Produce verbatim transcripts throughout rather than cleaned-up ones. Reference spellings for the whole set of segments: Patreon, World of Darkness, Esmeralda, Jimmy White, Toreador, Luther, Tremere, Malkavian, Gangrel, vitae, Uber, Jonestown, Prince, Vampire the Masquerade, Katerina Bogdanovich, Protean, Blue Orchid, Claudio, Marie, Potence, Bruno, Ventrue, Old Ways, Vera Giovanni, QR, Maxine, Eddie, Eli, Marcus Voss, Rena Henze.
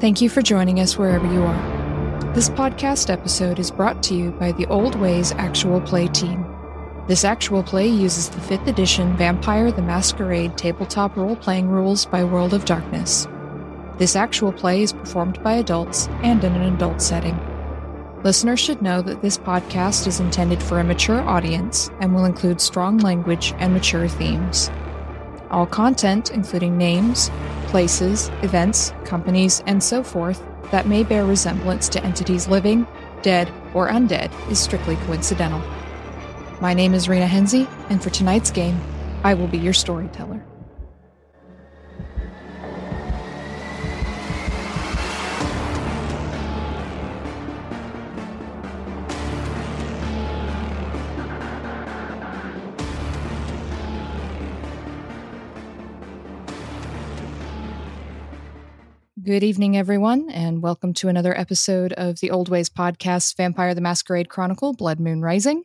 Thank you for joining us wherever you are. This podcast episode is brought to you by the Old Ways Actual Play team. This actual play uses the fifth edition Vampire the Masquerade tabletop role-playing rules by World of Darkness. This actual play is performed by adults and in an adult setting. Listeners should know that this podcast is intended for a mature audience and will include strong language and mature themes. All content, including names, places, events, companies, and so forth, that may bear resemblance to entities living, dead, or undead is strictly coincidental. My name is Rena Henze, and for tonight's game, I will be your storyteller. Good evening, everyone, and welcome to another episode of the Old Ways Podcast, Vampire the Masquerade Chronicle, Blood Moon Rising.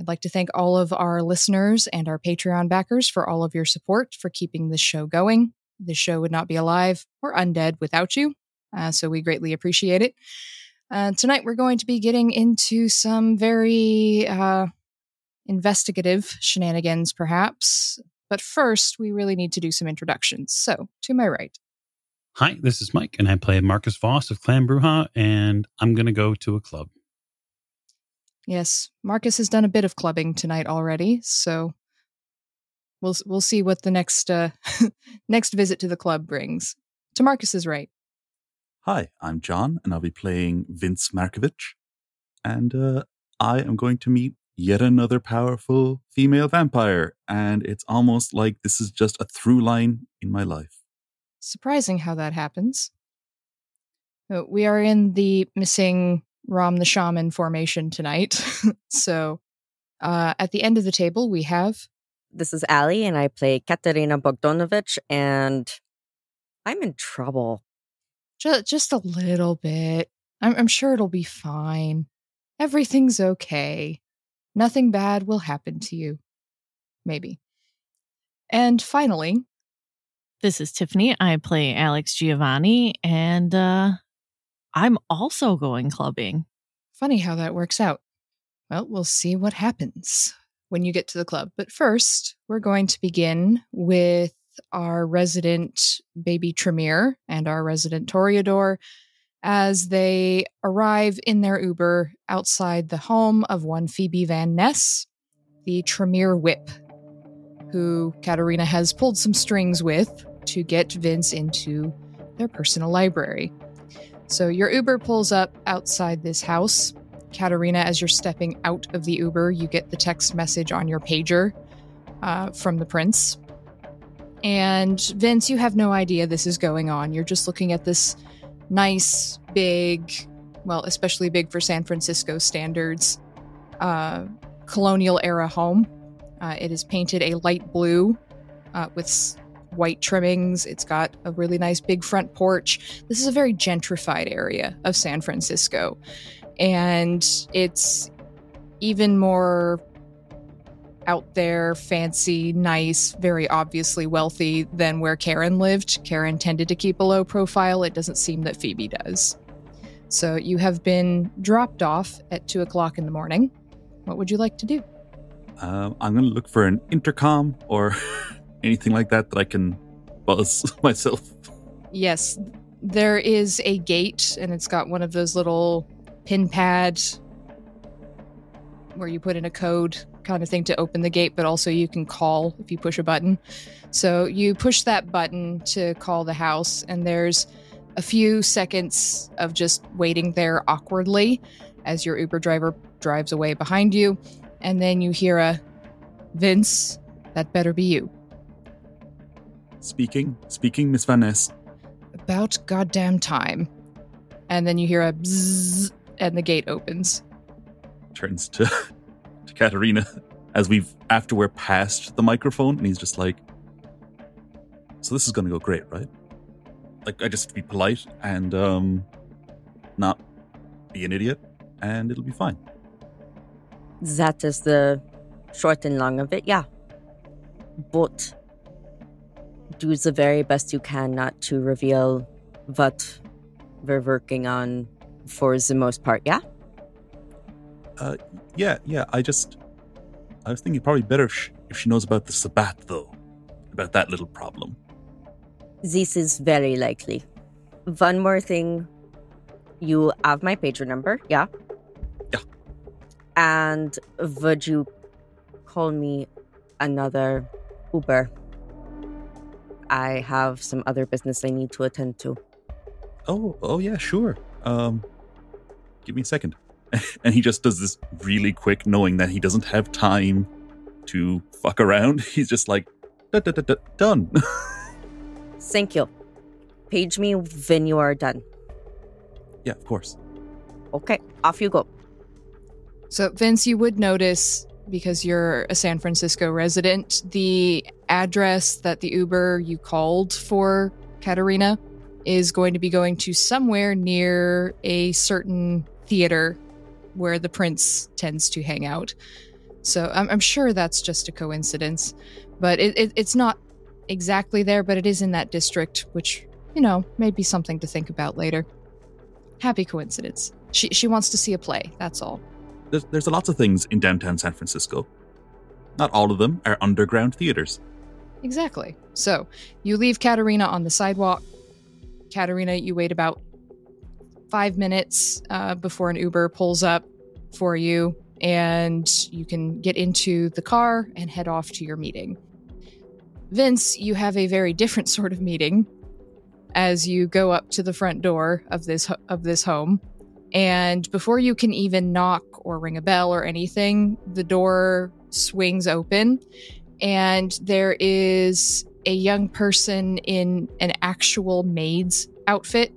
I'd like to thank all of our listeners and our Patreon backers for all of your support for keeping this show going. This show would not be alive or undead without you, uh, so we greatly appreciate it. Uh, tonight, we're going to be getting into some very uh, investigative shenanigans, perhaps. But first, we really need to do some introductions. So, to my right. Hi, this is Mike, and I play Marcus Voss of Clan Brujah, and I'm going to go to a club. Yes, Marcus has done a bit of clubbing tonight already, so we'll we'll see what the next uh, next visit to the club brings. To Marcus's right. Hi, I'm John, and I'll be playing Vince Markovic, and uh, I am going to meet yet another powerful female vampire, and it's almost like this is just a through line in my life. Surprising how that happens. We are in the missing Ram the Shaman formation tonight. so uh, at the end of the table, we have... This is Ali, and I play Katerina Bogdanovich, and I'm in trouble. Just, just a little bit. I'm, I'm sure it'll be fine. Everything's okay. Nothing bad will happen to you. Maybe. And finally... This is Tiffany. I play Alex Giovanni, and uh, I'm also going clubbing. Funny how that works out. Well, we'll see what happens when you get to the club. But first, we're going to begin with our resident baby Tremere and our resident Toreador as they arrive in their Uber outside the home of one Phoebe Van Ness, the Tremere Whip, who Katerina has pulled some strings with to get Vince into their personal library. So your Uber pulls up outside this house. Katerina, as you're stepping out of the Uber, you get the text message on your pager uh, from the Prince. And Vince, you have no idea this is going on. You're just looking at this nice, big, well, especially big for San Francisco standards, uh, colonial-era home. Uh, it is painted a light blue uh, with white trimmings. It's got a really nice big front porch. This is a very gentrified area of San Francisco. And it's even more out there, fancy, nice, very obviously wealthy than where Karen lived. Karen tended to keep a low profile. It doesn't seem that Phoebe does. So you have been dropped off at two o'clock in the morning. What would you like to do? Um, I'm going to look for an intercom or anything like that that I can buzz myself. Yes, there is a gate, and it's got one of those little pin pads where you put in a code kind of thing to open the gate, but also you can call if you push a button. So you push that button to call the house, and there's a few seconds of just waiting there awkwardly as your Uber driver drives away behind you. And then you hear a, Vince, that better be you. Speaking, speaking, Miss Van Ness. About goddamn time. And then you hear a bzzz, and the gate opens. Turns to, to Katerina as we've, after we're past the microphone, and he's just like, so this is going to go great, right? Like, I just have to be polite and um, not be an idiot, and it'll be fine. That is the short and long of it, yeah. But do the very best you can not to reveal what we're working on for the most part, yeah? Uh, yeah, yeah, I just... I was thinking probably better if she, if she knows about the Sabbat, though. About that little problem. This is very likely. One more thing. You have my pager number, yeah? Yeah. And would you call me another Uber? I have some other business I need to attend to. Oh, oh yeah, sure. Um, give me a second. And he just does this really quick, knowing that he doesn't have time to fuck around. He's just like, done. Thank you. Page me when you are done. Yeah, of course. Okay, off you go. So, Vince, you would notice, because you're a San Francisco resident, the address that the Uber you called for Katerina is going to be going to somewhere near a certain theater where the prince tends to hang out. So I'm, I'm sure that's just a coincidence. But it, it, it's not exactly there, but it is in that district, which, you know, may be something to think about later. Happy coincidence. She she wants to see a play, that's all. There's, there's lots of things in downtown San Francisco. Not all of them are underground theaters. Exactly. So, you leave Katerina on the sidewalk. Katerina, you wait about five minutes uh, before an Uber pulls up for you, and you can get into the car and head off to your meeting. Vince, you have a very different sort of meeting as you go up to the front door of this of this home. And before you can even knock or ring a bell or anything, the door swings open and there is a young person in an actual maid's outfit.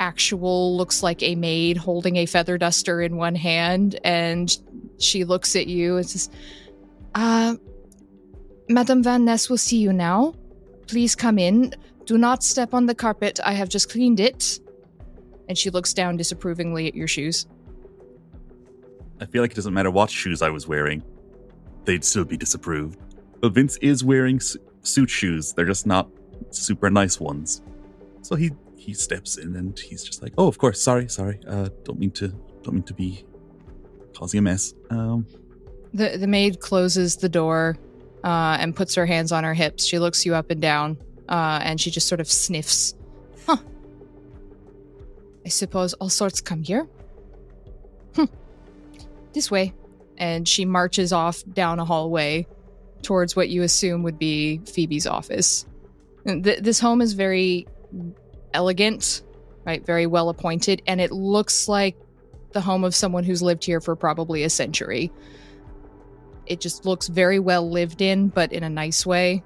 Actual looks like a maid, holding a feather duster in one hand, and she looks at you and says, uh, Madame Van Ness will see you now. Please come in. Do not step on the carpet. I have just cleaned it. And she looks down disapprovingly at your shoes. I feel like it doesn't matter what shoes I was wearing. They'd still be disapproved. But Vince is wearing su- suit shoes. They're just not super nice ones. So he he steps in and he's just like, oh, of course. Sorry, sorry. Uh, don't mean to don't mean to be causing a mess. Um, the, the maid closes the door uh, and puts her hands on her hips. She looks you up and down. Uh, and she just sort of sniffs. Huh. I suppose all sorts come here? Hm. This way. And she marches off down a hallway towards what you assume would be Phoebe's office. Th- this home is very elegant, right? Very well appointed. And it looks like the home of someone who's lived here for probably a century. It just looks very well lived in, but in a nice way.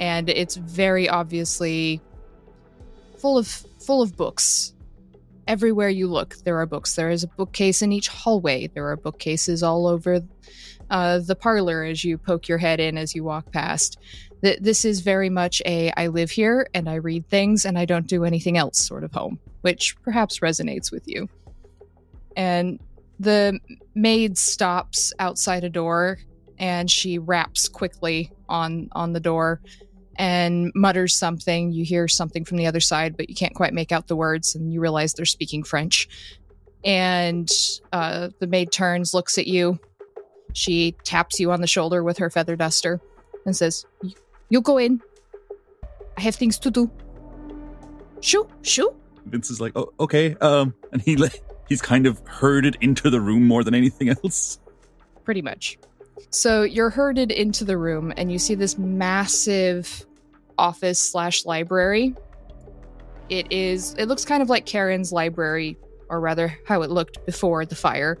And it's very obviously full of full of books. Everywhere you look, there are books. There is a bookcase in each hallway. There are bookcases all over uh, the parlor as you poke your head in as you walk past. Th- this is very much a I live here and I read things and I don't do anything else sort of home, which perhaps resonates with you. And the maid stops outside a door and she raps quickly on on the door and mutters something. You hear something from the other side, but you can't quite make out the words, and you realize they're speaking French. And uh, the maid turns, looks at you. She taps you on the shoulder with her feather duster and says, you go in. I have things to do. Shoo, shoo. Vince is like, oh, okay. Um, and he he's kind of herded into the room more than anything else. Pretty much. So you're herded into the room and you see this massive office slash library. It is, it looks kind of like Karen's library, or rather how it looked before the fire.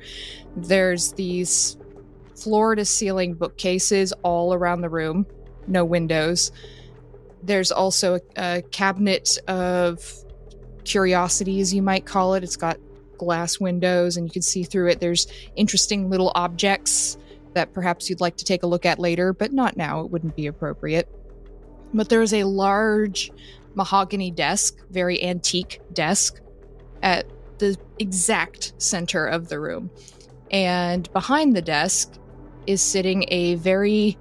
There's these floor to ceiling bookcases all around the room, no windows. There's also a, a cabinet of curiosities, you might call it. It's got glass windows and you can see through it. There's interesting little objects that perhaps you'd like to take a look at later, but not now. It wouldn't be appropriate. But there is a large mahogany desk, very antique desk, at the exact center of the room. And behind the desk is sitting a very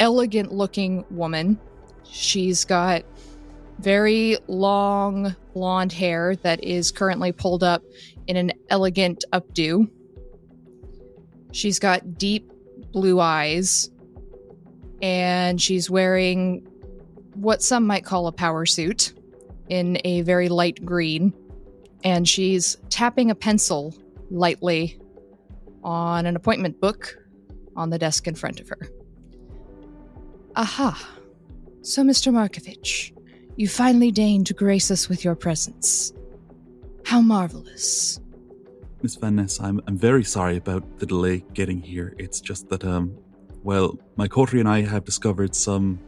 elegant-looking woman. She's got very long blonde hair that is currently pulled up in an elegant updo. She's got deep blue eyes, and she's wearing what some might call a power suit in a very light green, and she's tapping a pencil lightly on an appointment book on the desk in front of her. Aha. So, Mister Markovic, you finally deign to grace us with your presence. How marvelous. Miss Van Ness, I'm, I'm very sorry about the delay getting here. It's just that, um, well, my coterie and I have discovered some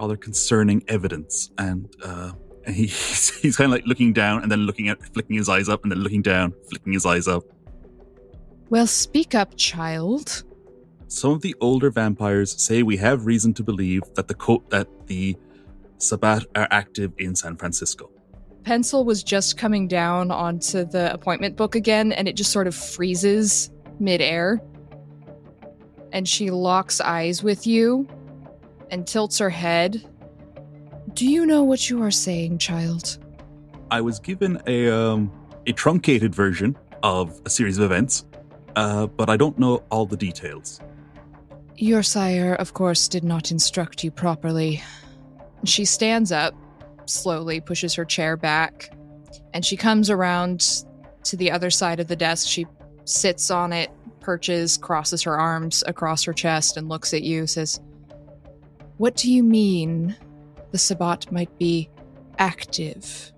rather concerning evidence. And uh, he's, he's kind of like looking down and then looking at, flicking his eyes up and then looking down, flicking his eyes up. Well, speak up, child. Some of the older vampires say we have reason to believe that the co- that the Sabbat are active in San Francisco. Pencil was just coming down onto the appointment book again, and it just sort of freezes midair. And she locks eyes with you and tilts her head. Do you know what you are saying, child? I was given a um, a truncated version of a series of events, uh, but I don't know all the details. Your sire, of course, did not instruct you properly. She stands up, slowly pushes her chair back, and she comes around to the other side of the desk. She sits on it, perches, crosses her arms across her chest, and looks at you, says, What do you mean the Sabbat might be active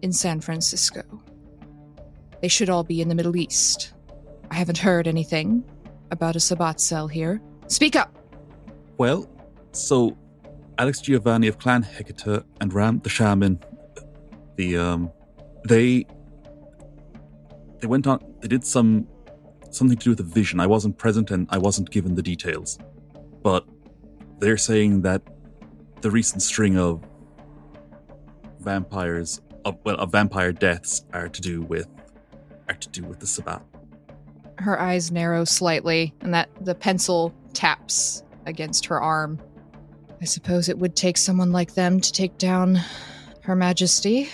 in San Francisco? They should all be in the Middle East. I haven't heard anything about a Sabbat cell here. Speak up! Well, so... Alex Giovanni of Clan Hecate and Ram the Shaman, the um, they they went on. They did some something to do with a vision. I wasn't present and I wasn't given the details, but they're saying that the recent string of vampires, of, well, of vampire deaths, are to do with are to do with the Sabbat. Her eyes narrow slightly, and that the pencil taps against her arm. I suppose it would take someone like them to take down Her Majesty.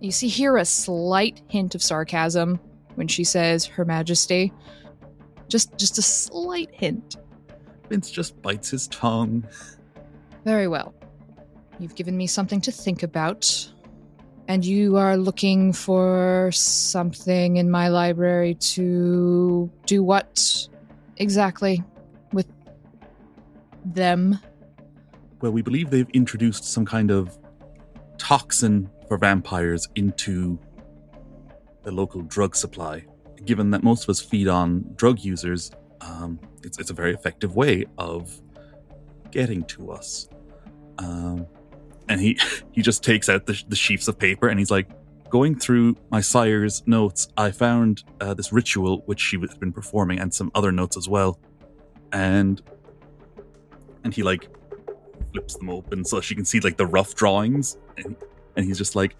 You see here a slight hint of sarcasm when she says Her Majesty. Just just a slight hint. Vince just bites his tongue. Very well. You've given me something to think about. And you are looking for something in my library to do what exactly? Them. Well, we believe they've introduced some kind of toxin for vampires into the local drug supply. Given that most of us feed on drug users, um, it's, it's a very effective way of getting to us. Um, and he, he just takes out the, the sheafs of paper and he's like, going through my sire's notes, I found uh, this ritual which she had been performing and some other notes as well. And And he, like, flips them open so she can see, like, the rough drawings. And, and he's just like,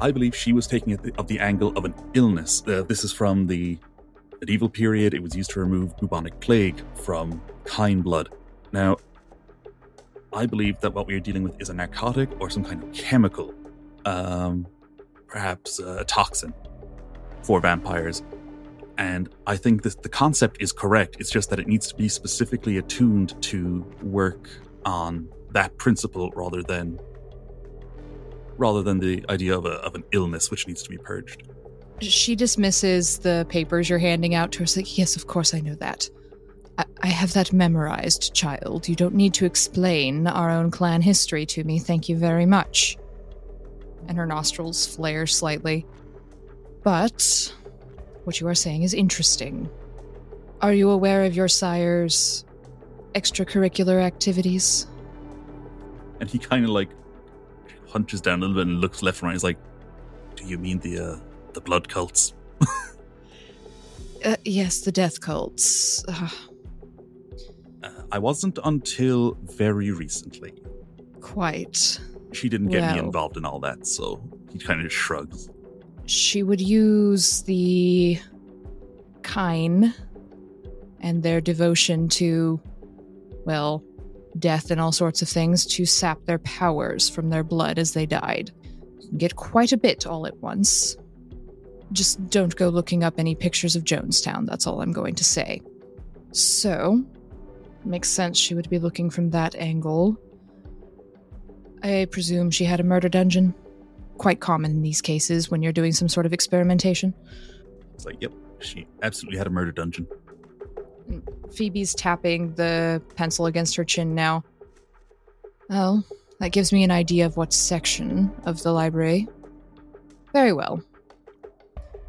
I believe she was taking it of the angle of an illness. Uh, this is from the medieval period. It was used to remove bubonic plague from kine blood. Now, I believe that what we are dealing with is a narcotic or some kind of chemical. Um, perhaps a toxin for vampires. And I think this, the concept is correct. It's just that it needs to be specifically attuned to work on that principle rather than rather than the idea of, a, of an illness which needs to be purged. She dismisses the papers you're handing out to her. She's like, yes, of course, I know that. I, I have that memorized, child. You don't need to explain our own clan history to me. Thank you very much. And her nostrils flare slightly. But... what you are saying is interesting. Are you aware of your sire's extracurricular activities? And he kind of like hunches down a little bit and looks left and right. He's like, do you mean the uh, the blood cults? uh, yes, the death cults. Uh, I wasn't until very recently. Quite. She didn't get well. me involved in all that, so he kind of shrugs. She would use the kine and their devotion to, well, death, and all sorts of things to sap their powers from their blood as they died. You can get quite a bit all at once. Just don't go looking up any pictures of Jonestown, that's all I'm going to say. So, makes sense she would be looking from that angle. I presume she had a murder dungeon. Quite common in these cases when you're doing some sort of experimentation. It's like, yep, she absolutely had a murder dungeon. Phoebe's tapping the pencil against her chin now. Well, that gives me an idea of what section of the library. Very well.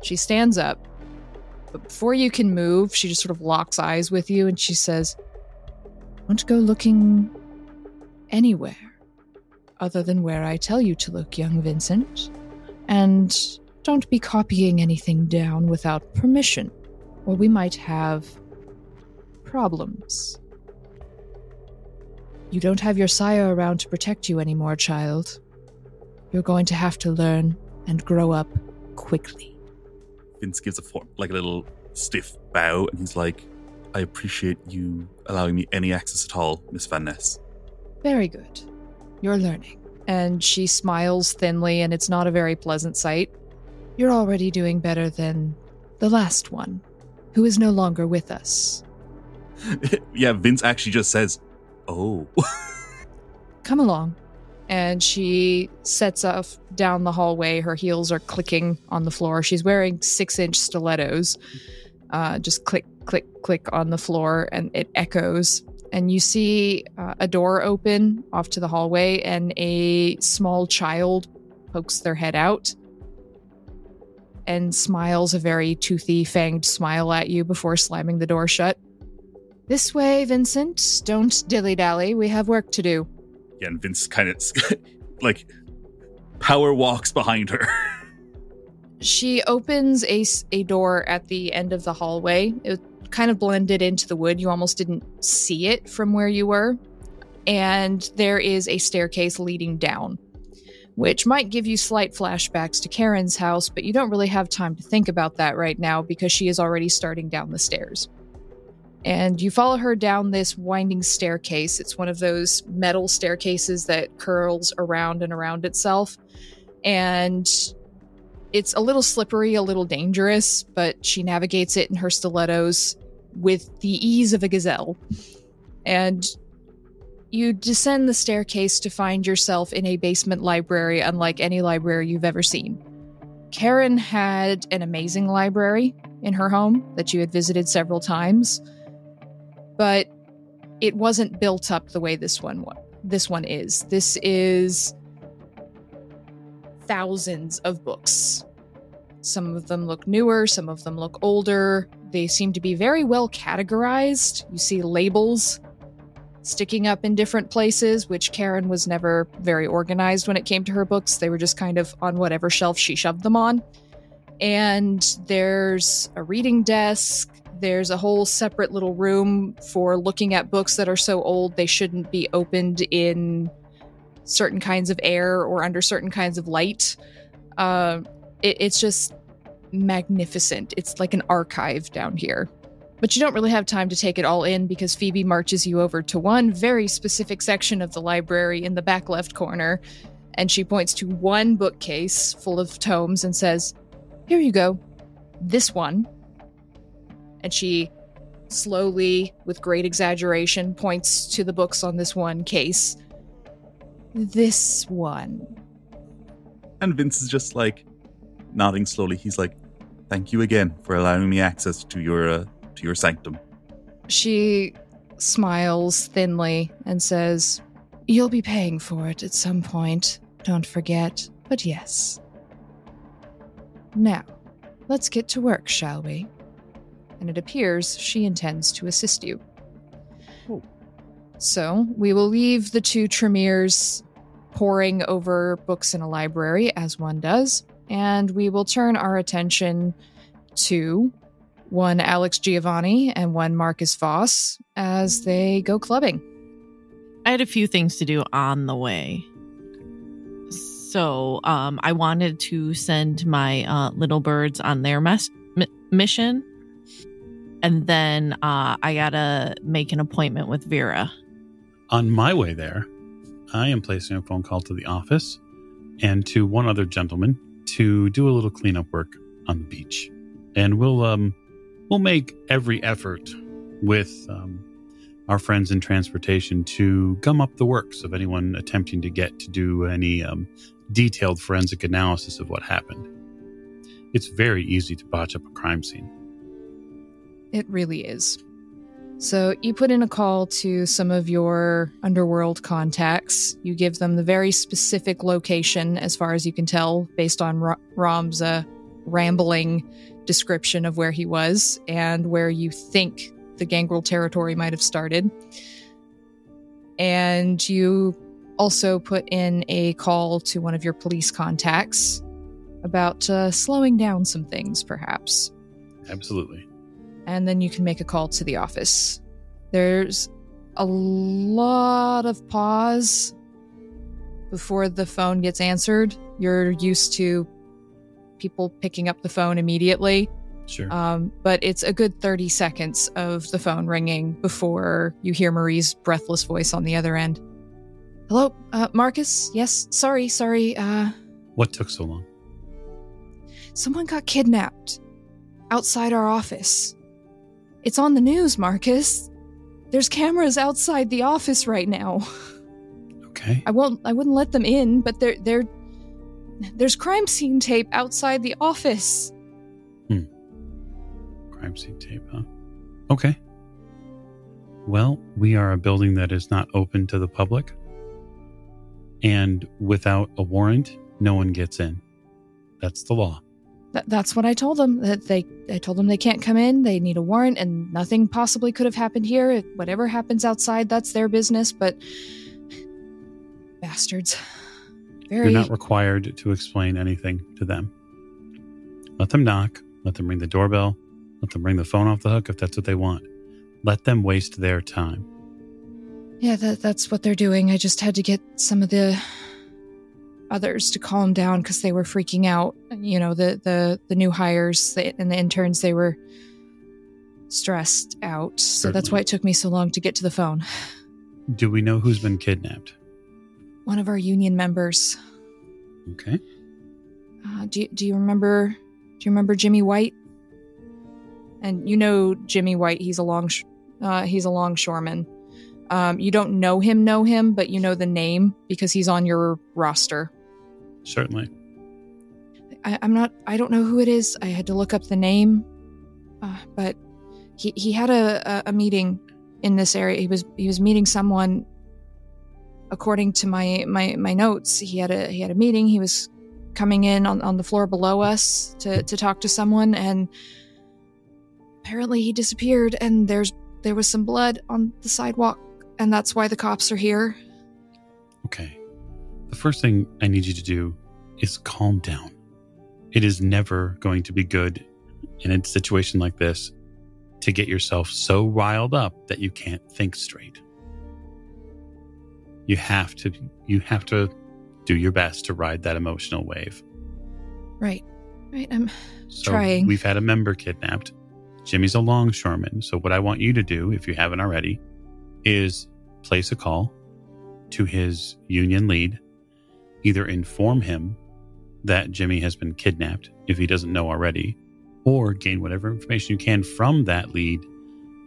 She stands up, but before you can move, she just sort of locks eyes with you and she says, "Don't go looking anywhere other than where I tell you to look, young Vincent. And don't be copying anything down without permission, or we might have problems. You don't have your sire around to protect you anymore, child. You're going to have to learn and grow up quickly." Vince gives a form, like a little stiff bow, and he's like, "I appreciate you allowing me any access at all, Miss Van Ness." "Very good. You're learning." And she smiles thinly, and it's not a very pleasant sight. "You're already doing better than the last one, who is no longer with us." Yeah, Vince actually just says, "Oh." "Come along." And she sets off down the hallway. Her heels are clicking on the floor. She's wearing six-inch stilettos. Uh, just click, click, click on the floor, and it echoes. And you see uh, a door open off to the hallway, and a small child pokes their head out and smiles a very toothy, fanged smile at you before slamming the door shut. "This way, Vincent. Don't dilly-dally. We have work to do." Yeah, and Vince kind of, like, power walks behind her. She opens a, a door at the end of the hallway. It kind of blended into the wood. You almost didn't see it from where you were. And there is a staircase leading down, which might give you slight flashbacks to Karen's house, but you don't really have time to think about that right now because she is already starting down the stairs. And you follow her down this winding staircase. It's one of those metal staircases that curls around and around itself. And it's a little slippery, a little dangerous, but she navigates it in her stilettos with the ease of a gazelle. And you descend the staircase to find yourself in a basement library unlike any library you've ever seen. Karen had an amazing library in her home that you had visited several times, but it wasn't built up the way this one this one is. This is thousands of books. Some of them look newer, some of them look older. They seem to be very well categorized. You see labels sticking up in different places, which Karen was never very organized when it came to her books. They were just kind of on whatever shelf she shoved them on. And there's a reading desk. There's a whole separate little room for looking at books that are so old they shouldn't be opened in certain kinds of air or under certain kinds of light. Uh, it, it's just magnificent. It's like an archive down here. But you don't really have time to take it all in because Phoebe marches you over to one very specific section of the library in the back left corner. And she points to one bookcase full of tomes and says, "Here you go. This one." And she slowly, with great exaggeration, points to the books on this one case. "This one." And Vince is just like nodding slowly. He's like, "Thank you again for allowing me access to your uh, to your sanctum." She smiles thinly and says, "You'll be paying for it at some point. Don't forget. But yes. Now, let's get to work, shall we?" And it appears she intends to assist you. Ooh. So, we will leave the two Tremeres poring over books in a library, as one does, and we will turn our attention to one Alex Giovanni and one Marcus Voss as they go clubbing. I had a few things to do on the way. So um, I wanted to send my uh, little birds on their mes- m- mission. And then uh, I got to make an appointment with Vera. On my way there, I am placing a phone call to the office and to one other gentleman to do a little cleanup work on the beach. And we'll um we'll make every effort with um, our friends in transportation to gum up the works of anyone attempting to get to do any um, detailed forensic analysis of what happened. It's very easy to botch up a crime scene. It really is. So you put in a call to some of your underworld contacts. You give them the very specific location, as far as you can tell, based on R- Ram's uh, rambling description of where he was and where you think the Gangrel territory might have started. And you also put in a call to one of your police contacts about uh, slowing down some things, perhaps. Absolutely. And then you can make a call to the office. There's a lot of pause before the phone gets answered. You're used to people picking up the phone immediately. Sure. Um, but it's a good thirty seconds of the phone ringing before you hear Marie's breathless voice on the other end. Hello, uh, Marcus? Yes, sorry, sorry. Uh, what took so long? Someone got kidnapped outside our office. It's on the news, Marcus. There's cameras outside the office right now. Okay. I won't I wouldn't let them in, but there there there's crime scene tape outside the office. Hmm. Crime scene tape, huh? Okay. Well, we are a building that is not open to the public. And without a warrant, no one gets in. That's the law. That's what I told them. That they, I told them they can't come in. They need a warrant, and nothing possibly could have happened here. Whatever happens outside, that's their business. But bastards, very. You're not required to explain anything to them. Let them knock. Let them ring the doorbell. Let them ring the phone off the hook if that's what they want. Let them waste their time. Yeah, that, that's what they're doing. I just had to get some of the others to calm down because they were freaking out. You know, the the, the new hires and the interns, they were stressed out. So Certainly. That's why it took me so long to get to the phone. Do we know who's been kidnapped? One of our union members. Okay. Uh, do do you remember? Do you remember Jimmy White? And you know Jimmy White. He's a long uh, he's a longshoreman. Um, you don't know him, know him, but you know the name because he's on your roster. Certainly. I, I'm not, I don't know who it is. I had to look up the name, uh, but he, he had a, a meeting in this area. He was, he was meeting someone. According to my, my, my notes, he had a, he had a meeting. He was coming in on, on the floor below us to, to talk to someone. And apparently he disappeared and there's, there was some blood on the sidewalk and that's why the cops are here. Okay. The first thing I need you to do is calm down. It is never going to be good in a situation like this to get yourself so riled up that you can't think straight. You have to, you have to do your best to ride that emotional wave. Right. Right. I'm so trying. We've had a member kidnapped. Jimmy's a longshoreman. So what I want you to do, if you haven't already, is place a call to his union lead. Either inform him that Jimmy has been kidnapped, if he doesn't know already, or gain whatever information you can from that lead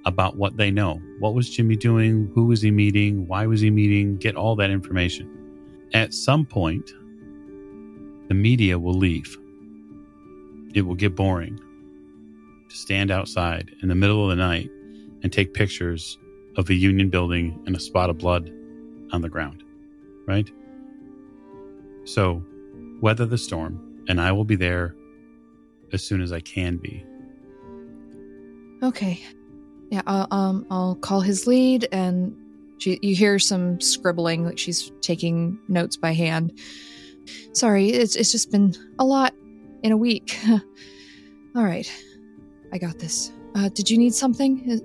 about what they know. What was Jimmy doing? Who was he meeting? Why was he meeting? Get all that information. At some point, the media will leave. It will get boring to stand outside in the middle of the night and take pictures of a union building and a spot of blood on the ground, right? So weather the storm, and I will be there as soon as I can be. Okay. Yeah, I'll, um, I'll call his lead, and she, you hear some scribbling, like she's taking notes by hand. Sorry, it's it's just been a lot in a week. All right. I got this. Uh, did you need something?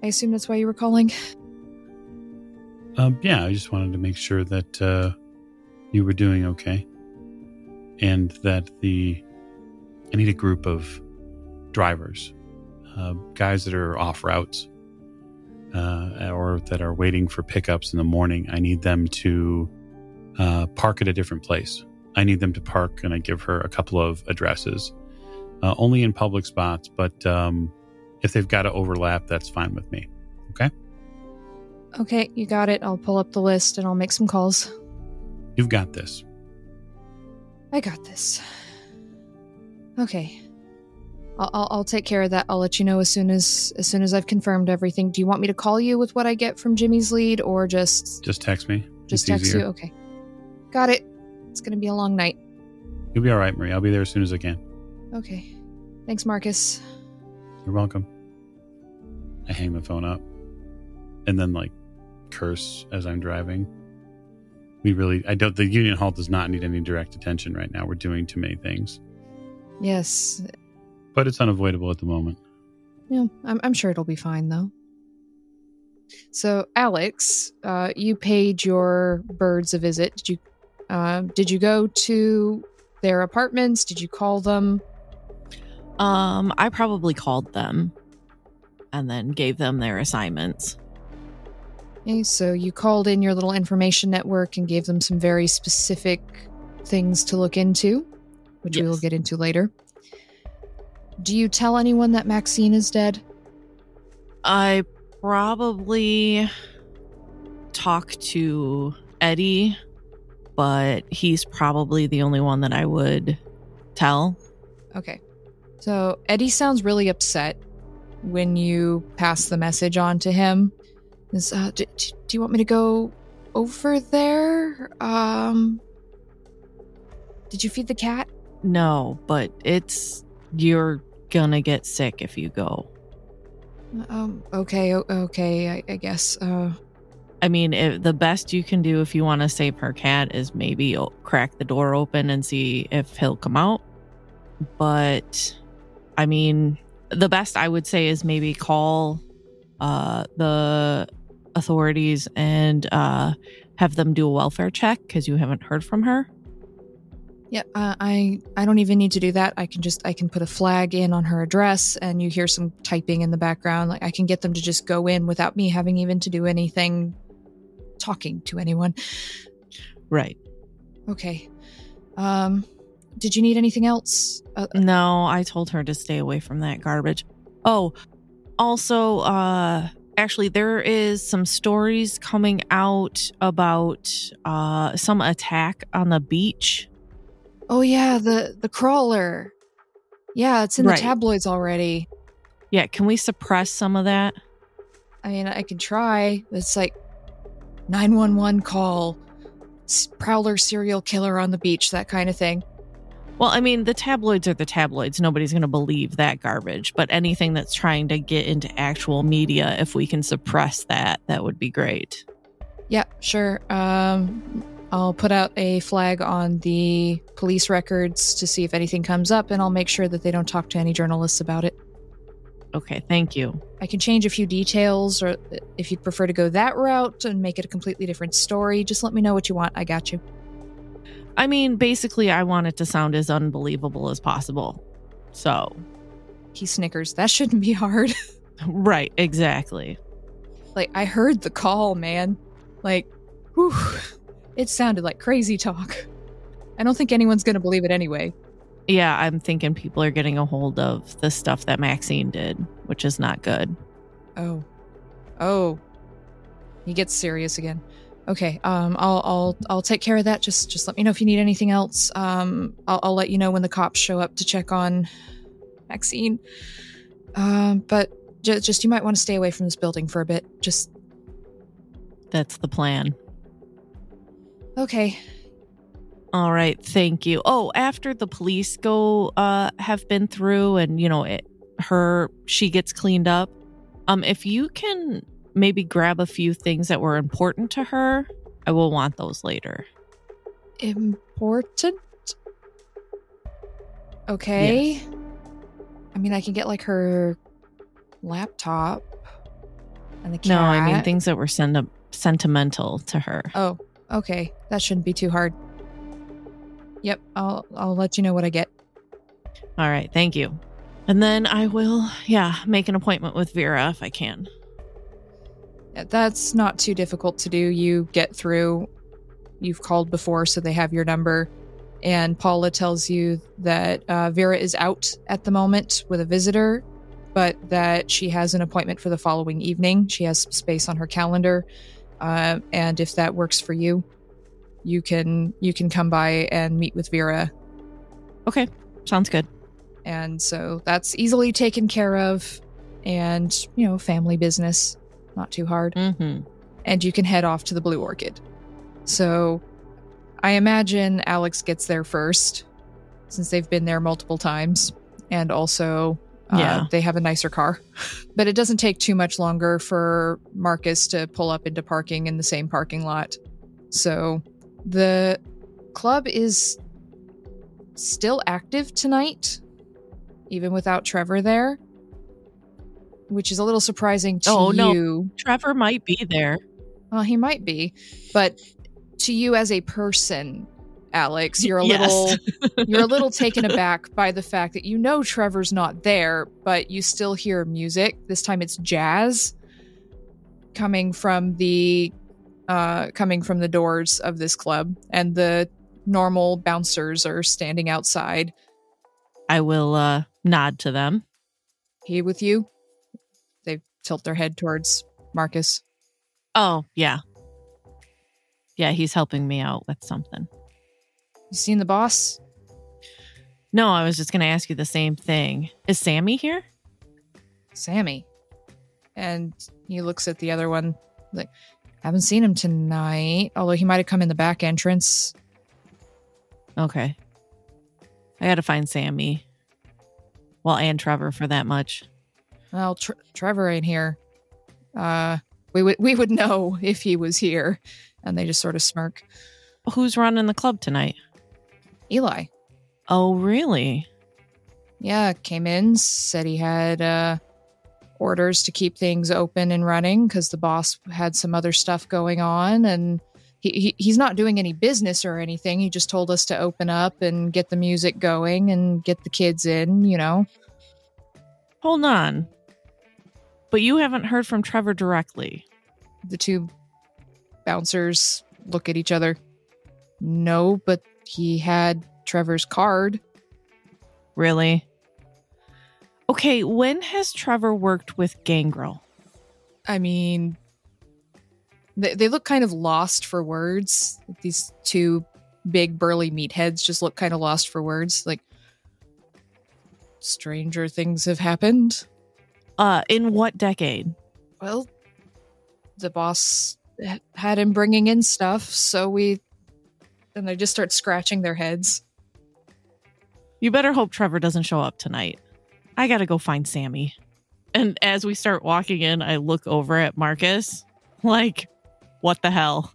I assume that's why you were calling. Um, yeah, I just wanted to make sure that uh, you were doing okay. And that the... I need a group of drivers. Uh, guys that are off routes. uh, or that are waiting for pickups in the morning, I need them to uh, park at a different place. I need them to park, and I give her a couple of addresses, uh, only in public spots. But um, if they've got to overlap, that's fine with me. Okay? Okay, you got it. I'll pull up the list and I'll make some calls. You've got this. I got this. Okay. I'll, I'll, I'll take care of that. I'll let you know as soon as as soon as I've confirmed everything. Do you want me to call you with what I get from Jimmy's lead, or just... Just text me. Just text easier. You? Okay. Got it. It's going to be a long night. You'll be all right, Marie. I'll be there as soon as I can. Okay. Thanks, Marcus. You're welcome. I hang the phone up and then, like, curse as I'm driving. We really... I don't... The Union Hall does not need any direct attention right now. We're doing too many things. Yes. But it's unavoidable at the moment. Yeah, I'm, I'm sure it'll be fine, though. So, Alex, uh, you paid your birds a visit. Did you... Uh, did you go to their apartments? Did you call them? Um, I probably called them and then gave them their assignments. Okay, so you called in your little information network and gave them some very specific things to look into, which yes. we will get into later. Do you tell anyone that Maxine is dead? I probably talk to Eddie, but he's probably the only one that I would tell. Okay. So Eddie sounds really upset when you pass the message on to him. Is, uh, do, do you want me to go over there? Um, did you feed the cat? No, but it's... You're gonna get sick if you go. Um. Okay, okay, I, I guess. Uh. I mean, if the best you can do if you want to save her cat is maybe crack the door open and see if he'll come out. But, I mean, the best I would say is maybe call uh, the authorities and uh, have them do a welfare check because you haven't heard from her. Yeah, uh, I, I don't even need to do that. I can just, I can put a flag in on her address and you hear some typing in the background. Like, I can get them to just go in without me having even to do anything. Talking to anyone. Right. Okay. Um, did you need anything else? Uh, no, I told her to stay away from that garbage. Oh, also, uh, actually, there is some stories coming out about uh, some attack on the beach. Oh, yeah, the, the crawler. Yeah, it's in right. the tabloids already. Yeah, can we suppress some of that? I mean, I can try. It's like, nine one one call, prowler serial killer on the beach, that kind of thing. Well, I mean, the tabloids are the tabloids. Nobody's going to believe that garbage. But anything that's trying to get into actual media, if we can suppress that, that would be great. Yeah, sure. Um, I'll put out a flag on the police records to see if anything comes up, and I'll make sure that they don't talk to any journalists about it. Okay, thank you. I can change a few details, or if you'd prefer to go that route and make it a completely different story, just let me know what you want. I got you. I mean, basically, I want it to sound as unbelievable as possible. So. He snickers. That shouldn't be hard. Right, exactly. Like, I heard the call, man. Like, whew. It sounded like crazy talk. I don't think anyone's going to believe it anyway. Yeah, I'm thinking people are getting a hold of the stuff that Maxine did, which is not good. Oh. Oh. He gets serious again. Okay, um, I'll I'll I'll take care of that. Just just let me know if you need anything else. Um, I'll, I'll let you know when the cops show up to check on Maxine. Um, but j- just you might want to stay away from this building for a bit. Just. That's the plan. Okay. All right, thank you. Oh, after the police go, uh, have been through, and you know, it, her, she gets cleaned up. Um, if you can maybe grab a few things that were important to her, I will want those later. Important? Okay. Yes. I mean, I can get like her laptop and the cat. No, I mean things that were sen- sentimental to her. Oh, okay, that shouldn't be too hard. Yep, I'll I'll let you know what I get. All right, thank you. And then I will, yeah, make an appointment with Vera if I can. That's not too difficult to do. You get through. You've called before, so they have your number. And Paula tells you that uh, Vera is out at the moment with a visitor, but that she has an appointment for the following evening. She has some space on her calendar. Uh, and if that works for you, you can you can come by and meet with Vera. Okay, sounds good. And so that's easily taken care of, and, you know, family business, not too hard. Mm-hmm. And you can head off to the Blue Orchid. So I imagine Alex gets there first, since they've been there multiple times, and also uh, yeah. they have a nicer car. But it doesn't take too much longer for Marcus to pull up into parking in the same parking lot. So the club is still active tonight, even without Trevor there, which is a little surprising to oh, no. you. Trevor might be there. Well, he might be, but to you as a person, Alex, you're a yes. little you're a little taken aback by the fact that, you know, Trevor's not there, but you still hear music. This time it's jazz coming from the uh, coming from the doors of this club, and the normal bouncers are standing outside. I will uh, nod to them. He with you? They tilt their head towards Marcus. Oh, yeah. Yeah, he's helping me out with something. You seen the boss? No, I was just going to ask you the same thing. Is Sammy here? Sammy. And he looks at the other one like, haven't seen him tonight, although he might have come in the back entrance. Okay. I got to find Sammy. Well, and Trevor for that much. Well, tre- Trevor ain't here. Uh, we would we would know if he was here. And they just sort of smirk. Who's running the club tonight? Eli. Oh, really? Yeah, came in, said he had uh, orders to keep things open and running because the boss had some other stuff going on, and He, he he's not doing any business or anything. He just told us to open up and get the music going and get the kids in, you know. Hold on. But you haven't heard from Trevor directly. The two bouncers look at each other. No, but he had Trevor's card. Really? Okay, when has Trevor worked with Gangrel? I mean... They look kind of lost for words. These two big burly meatheads just look kind of lost for words. Like, stranger things have happened. Uh, in what decade? Well, the boss had him bringing in stuff, so we... And they just start scratching their heads. You better hope Trevor doesn't show up tonight. I gotta go find Sammy. And as we start walking in, I look over at Marcus. Like... What the hell?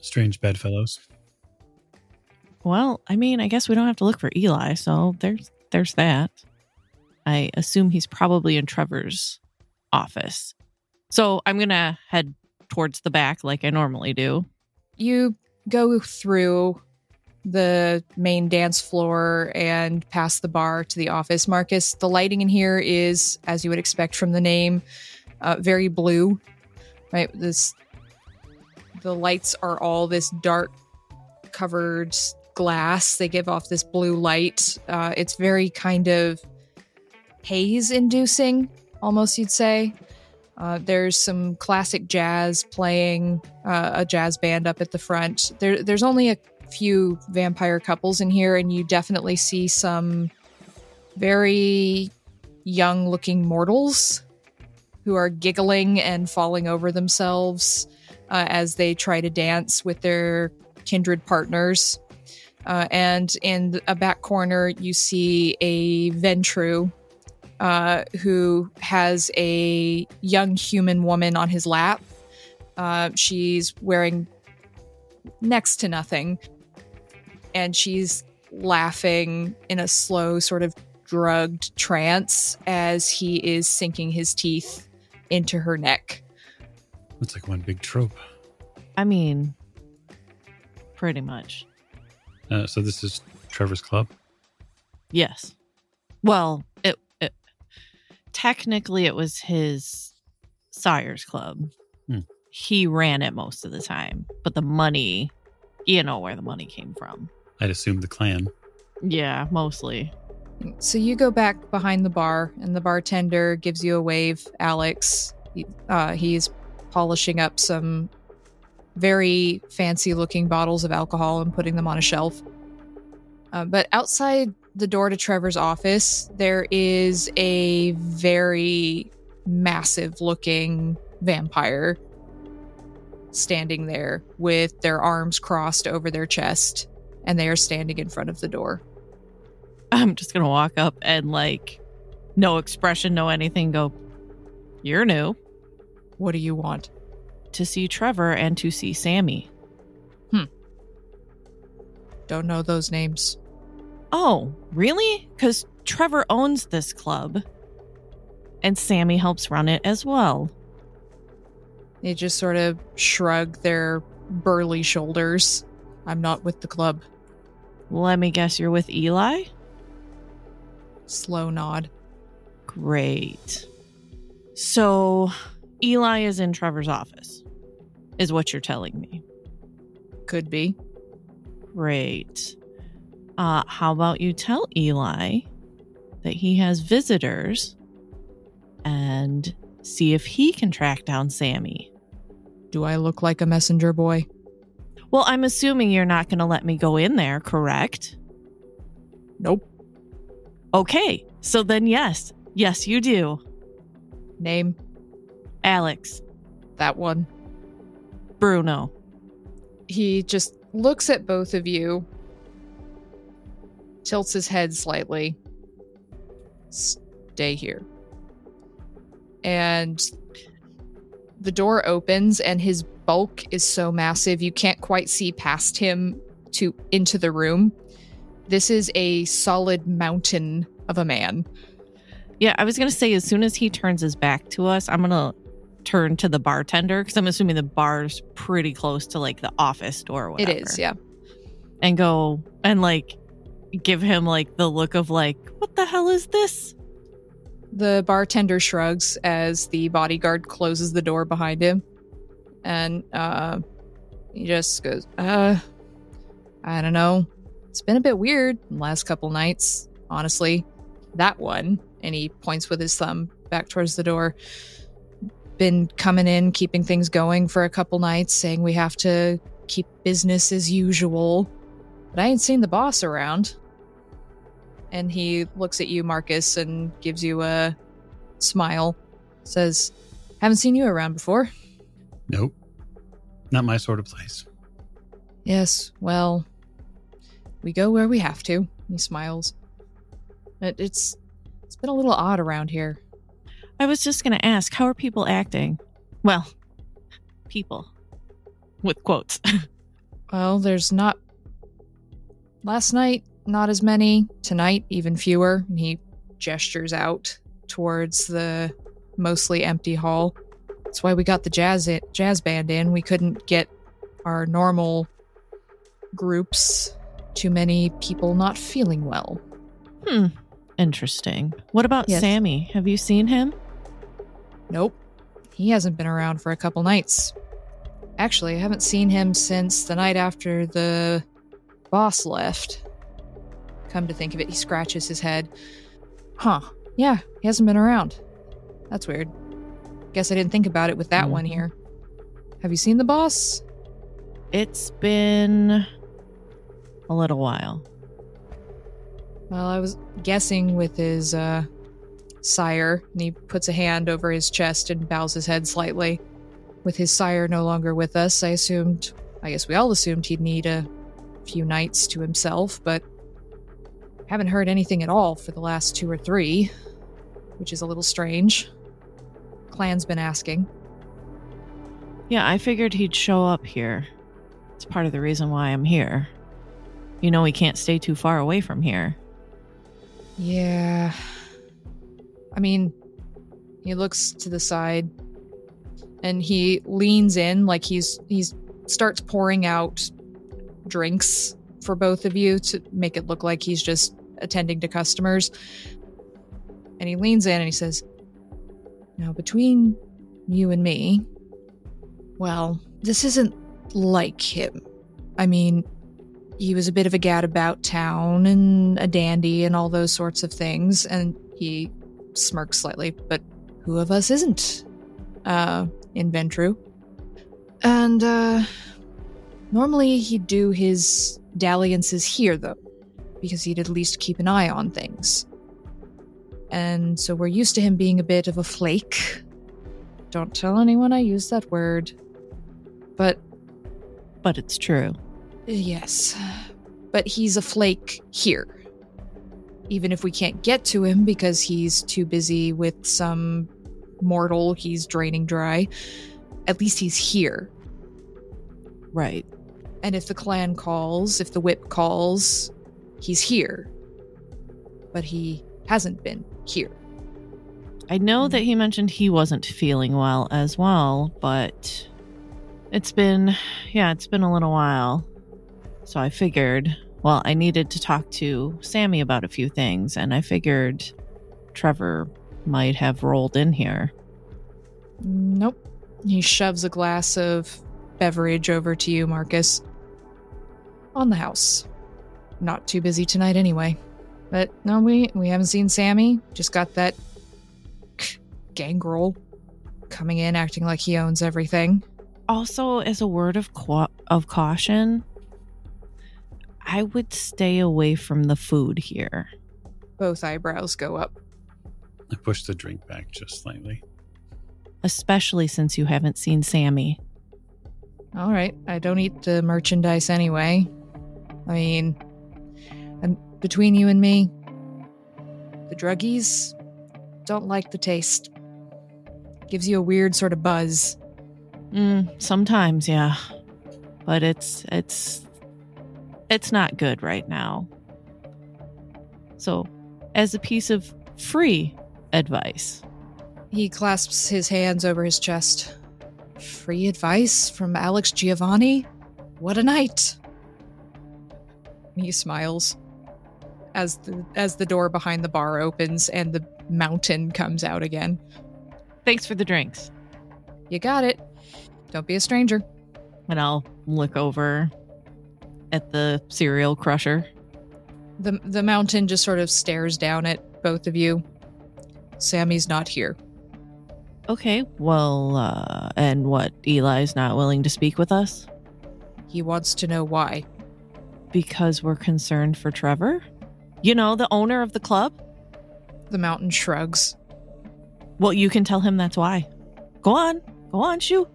Strange bedfellows. Well, I mean, I guess we don't have to look for Eli, so there's there's that. I assume he's probably in Trevor's office. So I'm going to head towards the back like I normally do. You go through the main dance floor and past the bar to the office. Marcus, the lighting in here is, as you would expect from the name, uh, very blue. Right? This... The lights are all this dark covered glass. They give off this blue light. Uh, it's very kind of haze inducing, almost, you'd say. Uh, there's some classic jazz playing, uh, a jazz band up at the front. There, there's only a few vampire couples in here, and you definitely see some very young looking mortals who are giggling and falling over themselves Uh, as they try to dance with their kindred partners. Uh, and in a back corner, you see a Ventrue uh, who has a young human woman on his lap. Uh, she's wearing next to nothing. And she's laughing in a slow, sort of drugged trance as he is sinking his teeth into her neck. It's like one big trope. I mean, pretty much. Uh, so this is Trevor's club? Yes. Well, it, it technically it was his Sire's Club. Hmm. He ran it most of the time, but the money, you know where the money came from. I'd assume the clan. Yeah, mostly. So you go back behind the bar, and the bartender gives you a wave, Alex. Uh, he's polishing up some very fancy-looking bottles of alcohol and putting them on a shelf. Uh, but outside the door to Trevor's office, there is a very massive-looking vampire standing there with their arms crossed over their chest, and they are standing in front of the door. I'm just going to walk up and, like, no expression, no anything, go, "You're new. What do you want?" "To see Trevor and to see Sammy." Hmm. Don't know those names. "Oh, really? Because Trevor owns this club. And Sammy helps run it as well." They just sort of shrug their burly shoulders. "I'm not with the club." "Let me guess, you're with Eli?" Slow nod. "Great. So Eli is in Trevor's office, is what you're telling me." "Could be." "Great. Uh, how about you tell Eli that he has visitors and see if he can track down Sammy." "Do I look like a messenger boy?" "Well, I'm assuming you're not going to let me go in there, correct?" "Nope." "Okay, so then yes. Yes, you do." "Name?" "Alex." "That one." "Bruno." He just looks at both of you, tilts his head slightly. "Stay here." And the door opens, and his bulk is so massive you can't quite see past him to into the room. This is a solid mountain of a man. Yeah, I was going to say, as soon as he turns his back to us, I'm going to turn to the bartender, because I'm assuming the bar's pretty close to, like, the office door or whatever. It is, yeah. And go and, like, give him, like, the look of, like, "What the hell is this?" The bartender shrugs as the bodyguard closes the door behind him. And uh, he just goes, uh, "I don't know. It's been a bit weird the last couple nights, honestly. That one," and he points with his thumb back towards the door, "been coming in, keeping things going for a couple nights, saying we have to keep business as usual. But I ain't seen the boss around." And he looks at you, Marcus, and gives you a smile. Says, "Haven't seen you around before." "Nope. Not my sort of place." "Yes, well, we go where we have to." He smiles. It, it's it's been a little odd around here." "I was just going to ask, how are people acting?" "Well, people." With quotes. "Well, there's not... Last night, not as many. Tonight, even fewer." And he gestures out towards the mostly empty hall. "That's why we got the jazz in, jazz band in. We couldn't get our normal groups. Too many people not feeling well." "Hmm. Interesting. What about yes. Sammy? Have you seen him?" "Nope. He hasn't been around for a couple nights. Actually, I haven't seen him since the night after the boss left. Come to think of it," he scratches his head. "Huh. Yeah, he hasn't been around. That's weird. Guess I didn't think about it with that mm-hmm. one here. Have you seen the boss?" "It's been a little while." "Well, I was guessing with his uh, sire," and he puts a hand over his chest and bows his head slightly. "With his sire no longer with us, I assumed, I guess we all assumed he'd need a few nights to himself, but haven't heard anything at all for the last two or three, which is a little strange. Clan's been asking." "Yeah, I figured he'd show up here. It's part of the reason why I'm here. You know, we can't stay too far away from here." "Yeah. I mean," he looks to the side and he leans in like he's he's starts pouring out drinks for both of you to make it look like he's just attending to customers. And he leans in and he says, "Now, between you and me, well, this isn't like him. I mean, he was a bit of a gad about town and a dandy and all those sorts of things, and he smirks slightly, but who of us isn't? Uh, in Ventrue. And, uh, normally he'd do his dalliances here, though, because he'd at least keep an eye on things. And so we're used to him being a bit of a flake. Don't tell anyone I use that word. But... But it's true. Yes. But he's a flake here. Even if we can't get to him because he's too busy with some mortal he's draining dry, at least he's here. Right. And if the clan calls, if the whip calls, he's here. But he hasn't been here. I know that he mentioned he wasn't feeling well as well, but it's been, yeah, it's been a little while. So I figured, well, I needed to talk to Sammy about a few things, and I figured Trevor might have rolled in here. Nope. He shoves a glass of beverage over to you, Marcus. On the house. Not too busy tonight anyway. But no, we, we haven't seen Sammy. Just got that Gangrel coming in, acting like he owns everything. Also, as a word of co- of caution, I would stay away from the food here. Both eyebrows go up. I push the drink back just slightly. Especially since you haven't seen Sammy. All right. I don't eat the merchandise anyway. I mean, and between you and me, the druggies don't like the taste. Gives you a weird sort of buzz. Mm, sometimes, yeah. But it's it's it's not good right now. So, as a piece of free advice. He clasps his hands over his chest. Free advice from Alex Giovanni? What a night! He smiles as the, as the door behind the bar opens and the mountain comes out again. Thanks for the drinks. You got it. Don't be a stranger. And I'll look over at the cereal crusher. The, the mountain just sort of stares down at both of you. Sammy's not here. Okay, well, uh, and what, Eli's not willing to speak with us? He wants to know why. Because we're concerned for Trevor? You know, the owner of the club? The mountain shrugs. Well, you can tell him that's why. Go on, go on, shoo.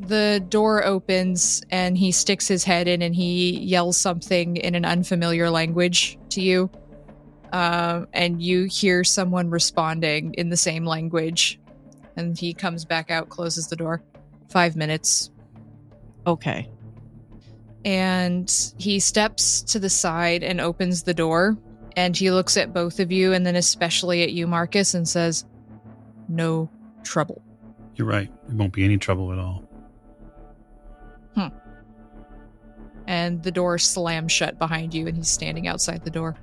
The door opens and he sticks his head in and he yells something in an unfamiliar language to you. Um, and you hear someone responding in the same language. And he comes back out, closes the door. Five minutes. Okay. And he steps to the side and opens the door. And he looks at both of you, and then especially at you, Marcus, and says, no trouble. You're right. It won't be any trouble at all. Hmm. And the door slams shut behind you, and he's standing outside the door.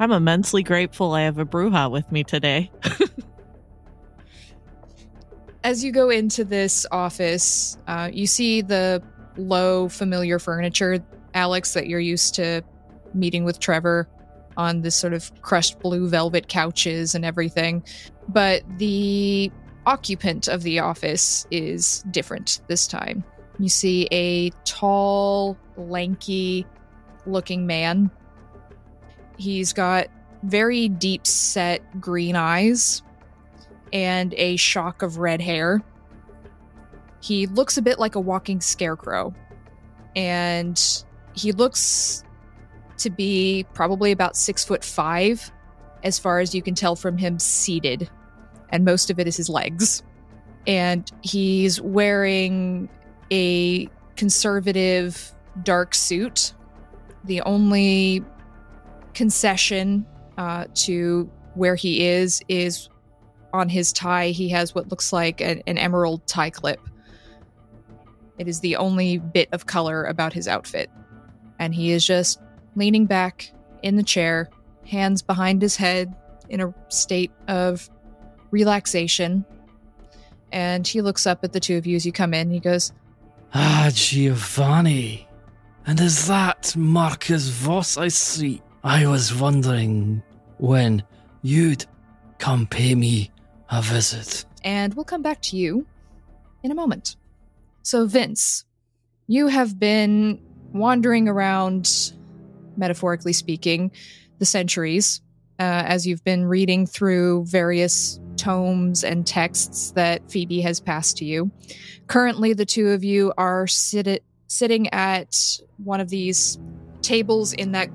I'm immensely grateful I have a Brujah with me today. As you go into this office, uh, you see the low, familiar furniture, Alex, that you're used to meeting with Trevor on this sort of crushed blue velvet couches and everything. But the occupant of the office is different this time. You see a tall, lanky-looking man. He's got very deep-set green eyes and a shock of red hair. He looks a bit like a walking scarecrow, and he looks to be probably about six foot five, as far as you can tell from him seated, and most of it is his legs. And he's wearing a conservative dark suit. The only concession uh, to where he is is on his tie, he has what looks like an, an emerald tie clip. It is the only bit of color about his outfit. And he is just leaning back in the chair, hands behind his head in a state of relaxation. And he looks up at the two of you as you come in. And he goes, "Ah, Giovanni. And is that Marcus Voss I see? I was wondering when you'd come pay me a visit." And we'll come back to you in a moment. So, Vince, you have been wandering around, metaphorically speaking, the centuries, uh, as you've been reading through various tomes and texts that Phoebe has passed to you. Currently, the two of you are sit- sitting at one of these tables in that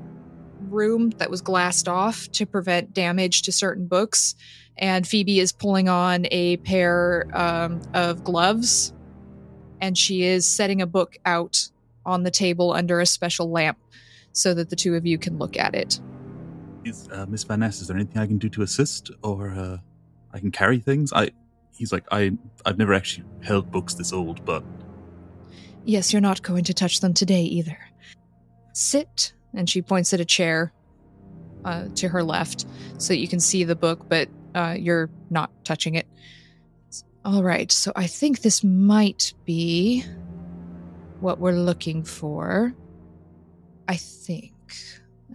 room that was glassed off to prevent damage to certain books, and Phoebe is pulling on a pair um, of gloves, and she is setting a book out on the table under a special lamp so that the two of you can look at it. Is uh, Miss Van Ness, is there anything I can do to assist, or uh, I can carry things? I, he's like, I, I've never actually held books this old, but... Yes, you're not going to touch them today either. Sit, and she points at a chair uh, to her left so that you can see the book, but uh, you're not touching it. All right, so I think this might be what we're looking for. I think.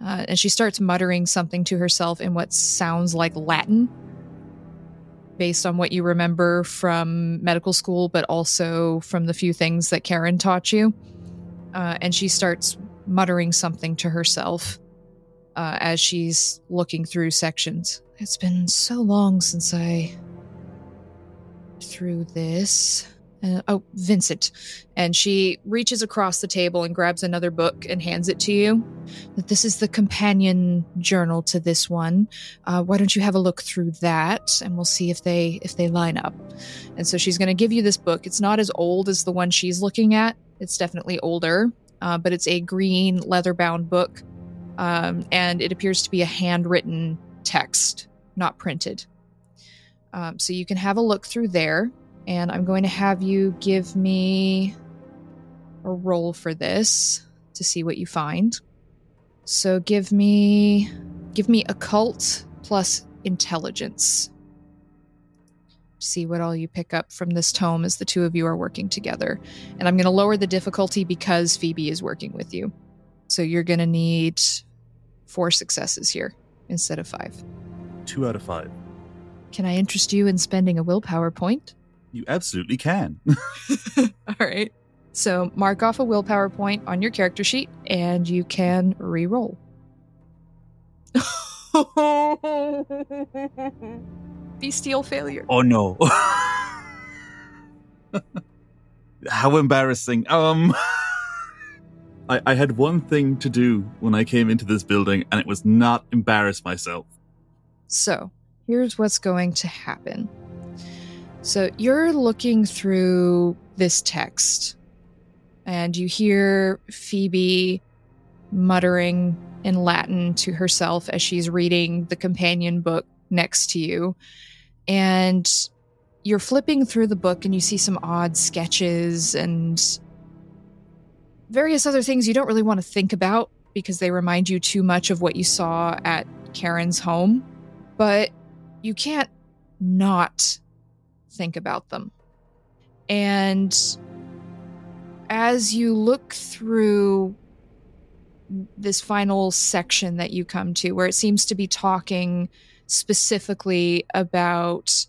Uh, and she starts muttering something to herself in what sounds like Latin, based on what you remember from medical school, but also from the few things that Karen taught you. Uh, and she starts muttering something to herself uh, as she's looking through sections. It's been so long since I threw this. Uh, oh, Vincent. And she reaches across the table and grabs another book and hands it to you. This is the companion journal to this one. Uh, why don't you have a look through that, and we'll see if they if they line up. And so she's going to give you this book. It's not as old as the one she's looking at. It's definitely older, uh, but it's a green leather-bound book, um, and it appears to be a handwritten text, not printed. Um, so you can have a look through there. And I'm going to have you give me a roll for this to see what you find. So give me, give me occult plus intelligence. See what all you pick up from this tome as the two of you are working together. And I'm going to lower the difficulty because Phoebe is working with you. So you're going to need four successes here instead of five. Two out of five. Can I interest you in spending a willpower point? You absolutely can. All right. So mark off a willpower point on your character sheet, and you can re-roll. Bestial failure. Oh, no. How embarrassing. Um, I, I had one thing to do when I came into this building, and it was not embarrass myself. So here's what's going to happen. So you're looking through this text, and you hear Phoebe muttering in Latin to herself as she's reading the companion book next to you. And you're flipping through the book, and you see some odd sketches and various other things you don't really want to think about because they remind you too much of what you saw at Karen's home. But you can't not think about them. And as you look through this final section that you come to, where it seems to be talking specifically about,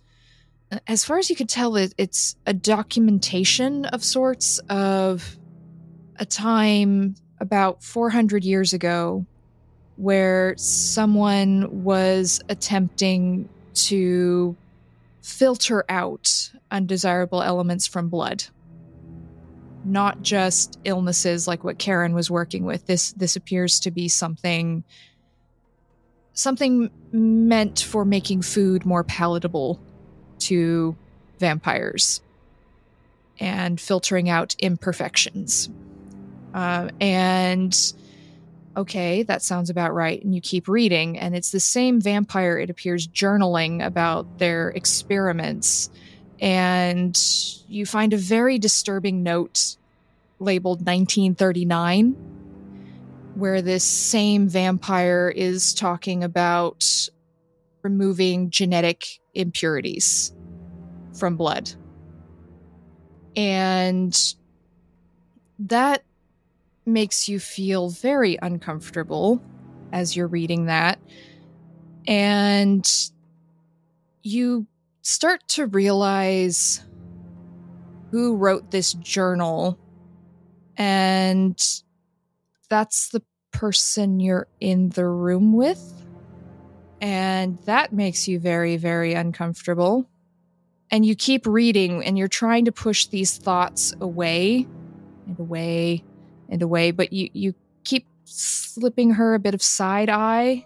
as far as you could tell, it, it's a documentation of sorts of a time about four hundred years ago where someone was attempting to filter out undesirable elements from blood. Not just illnesses like what Karen was working with. This this appears to be something something meant for making food more palatable to vampires and filtering out imperfections. Uh, and okay, that sounds about right. And you keep reading, and it's the same vampire, it appears, journaling about their experiments. And you find a very disturbing note labeled nineteen thirty-nine, where this same vampire is talking about removing genetic impurities from blood And that makes you feel very uncomfortable as you're reading that. And you start to realize who wrote this journal. And that's the person you're in the room with. And that makes you very, very uncomfortable. And you keep reading, and you're trying to push these thoughts away and away and away. But you, you keep slipping her a bit of side eye.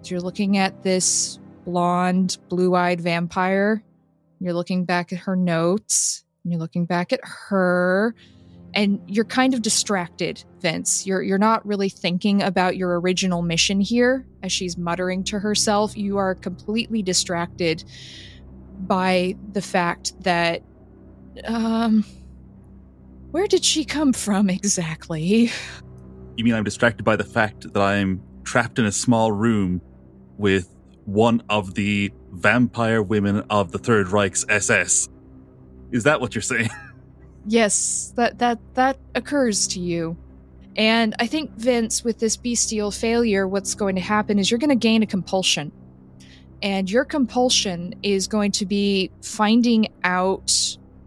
So you're looking at this blonde, blue-eyed vampire. You're looking back at her notes. And you're looking back at her. And you're kind of distracted, Vince. You're you're not really thinking about your original mission here. As she's muttering to herself, you are completely distracted by the fact that, um, where did she come from exactly? You mean I'm distracted by the fact that I'm trapped in a small room with one of the vampire women of the Third Reich's S S? Is that what you're saying? Yes, that, that, that occurs to you. And I think, Vince, with this bestial failure, what's going to happen is you're going to gain a compulsion. And your compulsion is going to be finding out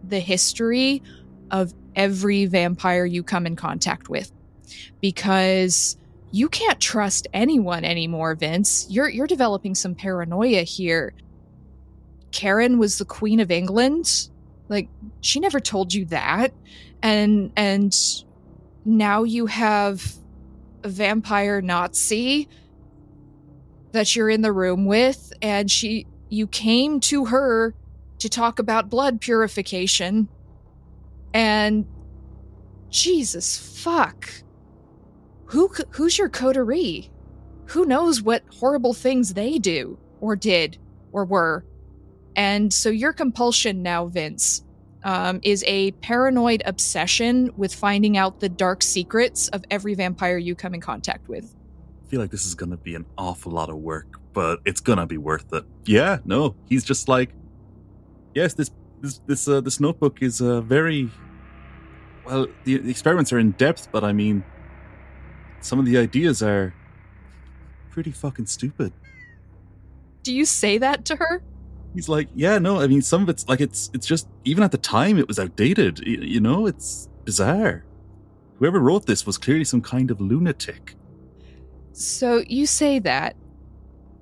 the history of every vampire you come in contact with. Because you can't trust anyone anymore, Vince. You're you're developing some paranoia here. Karen was the Queen of England. Like, she never told you that. And and now you have a vampire Nazi that you're in the room with, and she, you came to her to talk about blood purification, and Jesus fuck, who who's your coterie? Who knows what horrible things they do, or did, or were? And so your compulsion now, Vince, um, is a paranoid obsession with finding out the dark secrets of every vampire you come in contact with. I feel like this is going to be an awful lot of work, but it's going to be worth it. Yeah, no, he's just like, yes, this this this, uh, this notebook is uh, very, well, the, the experiments are in depth, but I mean, some of the ideas are pretty fucking stupid. Do you say that to her? He's like, yeah, no, I mean, some of it's like, it's it's just, even at the time it was outdated, you, you know, it's bizarre. Whoever wrote this was clearly some kind of lunatic. So you say that,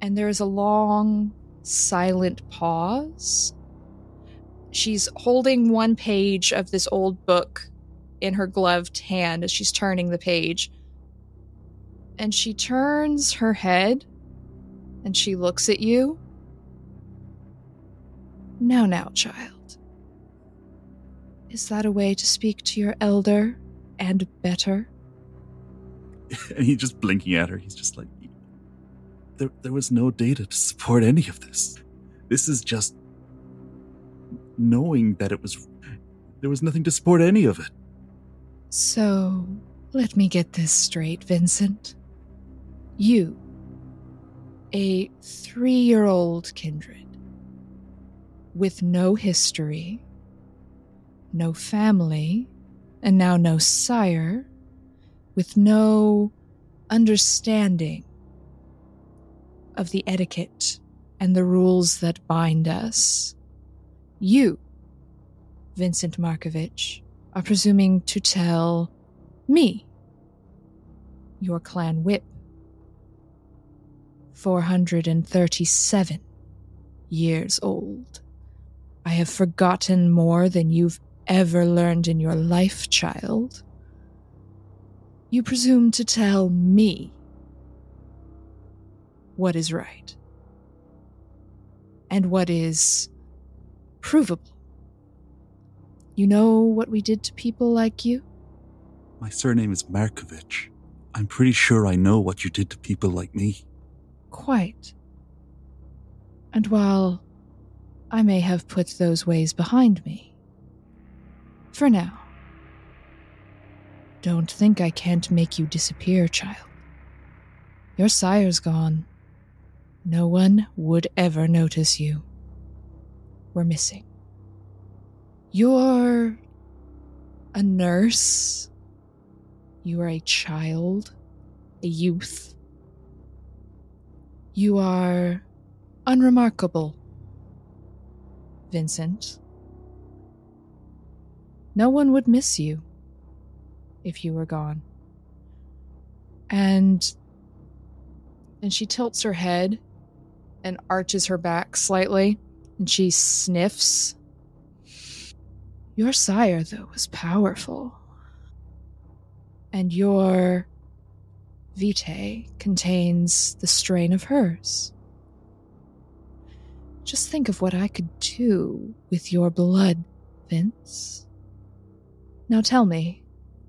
and there's a long, silent pause. She's holding one page of this old book in her gloved hand as she's turning the page. And she turns her head, and she looks at you. Now, now, child. Is that a way to speak to your elder and better? And he's just blinking at her. He's just like, there there was no data to support any of this. This is just knowing that it was, there was nothing to support any of it. So, let me get this straight, Vincent. You, a three-year-old kindred, with no history, no family, and now no sire, with no understanding of the etiquette and the rules that bind us. You, Vincent Markovic, are presuming to tell me, your clan whip, four hundred thirty-seven years old. I have forgotten more than you've ever learned in your life, child. You presume to tell me what is right and what is provable. You know what we did to people like you? My surname is Markovic. I'm pretty sure I know what you did to people like me. Quite. And while I may have put those ways behind me, for now, don't think I can't make you disappear, child. Your sire's gone. No one would ever notice you. We're missing. You're a nurse. You are a child, a youth. You are unremarkable, Vincent. No one would miss you if you were gone. And, and she tilts her head and arches her back slightly, and she sniffs. Your sire, though, was powerful. And your vitae contains the strain of hers. Just think of what I could do with your blood, Vince. Now tell me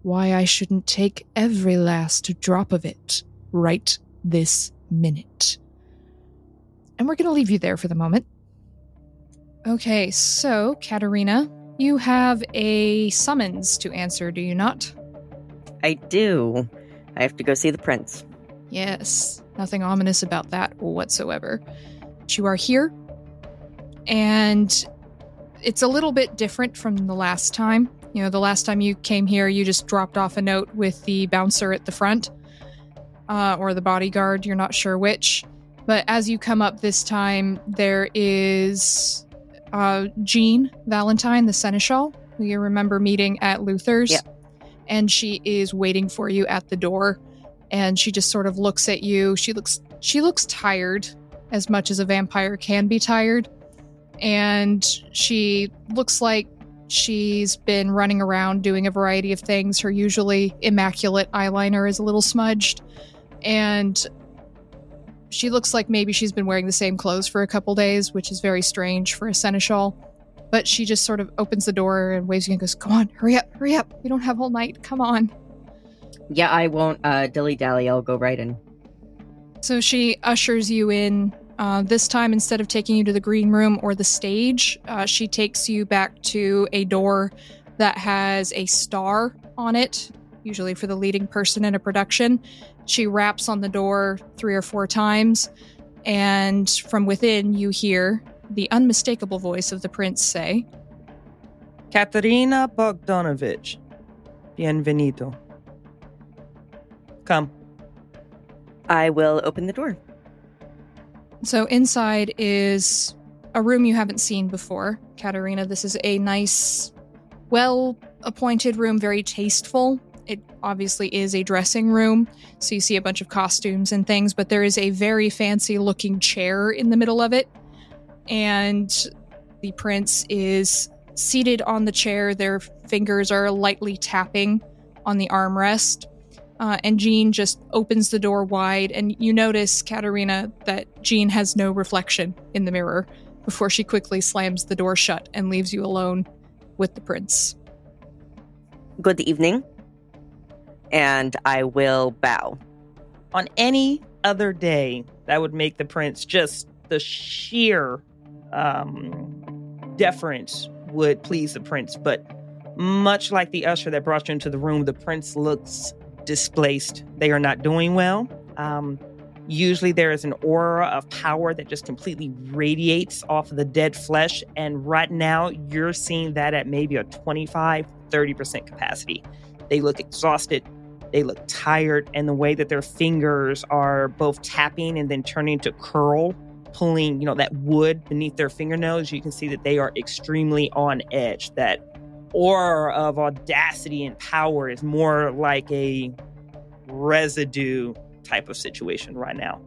why I shouldn't take every last drop of it right this minute. And we're going to leave you there for the moment. Okay, so, Katerina, you have a summons to answer, do you not? I do. I have to go see the prince. Yes, nothing ominous about that whatsoever. But you are here, and it's a little bit different from the last time. You know, the last time you came here, you just dropped off a note with the bouncer at the front, uh, or the bodyguard, you're not sure which. But as you come up this time, there is uh, Jean Valentine, the Seneschal, who you remember meeting at Luther's. Yep. And she is waiting for you at the door, and she just sort of looks at you. She looks she looks tired, as much as a vampire can be tired. And she looks like she's been running around doing a variety of things. Her usually immaculate eyeliner is a little smudged. And she looks like maybe she's been wearing the same clothes for a couple days, which is very strange for a seneschal. But she just sort of opens the door and waves you and goes, come on, hurry up, hurry up. We don't have all night. Come on. Yeah, I won't uh, dilly-dally. I'll go right in. So she ushers you in. Uh, this time, instead of taking you to the green room or the stage, uh, she takes you back to a door that has a star on it, usually for the leading person in a production. She raps on the door three or four times, and from within you hear the unmistakable voice of the prince say, Katerina Bogdanovich, bienvenido. Come. I will open the door. So inside is a room you haven't seen before, Katerina. This is a nice, well-appointed room, very tasteful. It obviously is a dressing room, so you see a bunch of costumes and things, but there is a very fancy-looking chair in the middle of it. And the prince is seated on the chair. Their fingers are lightly tapping on the armrest. Uh, and Jean just opens the door wide. And you notice, Katerina, that Jean has no reflection in the mirror before she quickly slams the door shut and leaves you alone with the prince. Good evening. And I will bow. On any other day, that would make the prince just the sheer... Um, deference would please the prince, but much like the usher that brought you into the room, the prince looks displaced. They are not doing well. Um, usually there is an aura of power that just completely radiates off of the dead flesh, and right now you're seeing that at maybe a twenty-five, thirty percent capacity. They look exhausted, they look tired, and the way that their fingers are both tapping and then turning to curl, pulling, you know, that wood beneath their fingernails, you can see that they are extremely on edge. That aura of audacity and power is more like a residue type of situation right now.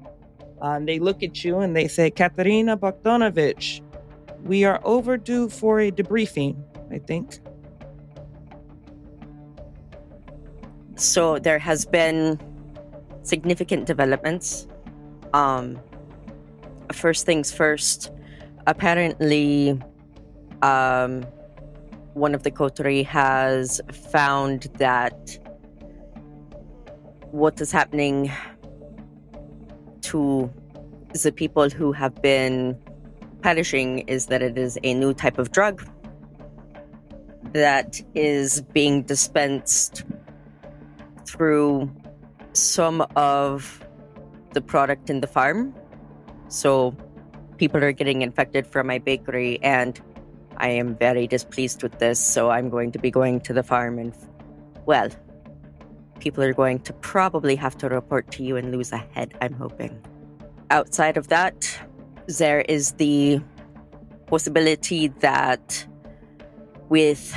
Um, they look at you and they say, Katerina Bogdanovich, we are overdue for a debriefing, I think. So there has been significant developments. Um... First things first, apparently um, one of the Kotori has found that what is happening to the people who have been perishing is that it is a new type of drug that is being dispensed through some of the product in the farm. So people are getting infected from my bakery, and I am very displeased with this, so I'm going to be going to the farm and, well, people are going to probably have to report to you and lose a head, I'm hoping. Outside of that, there is the possibility that with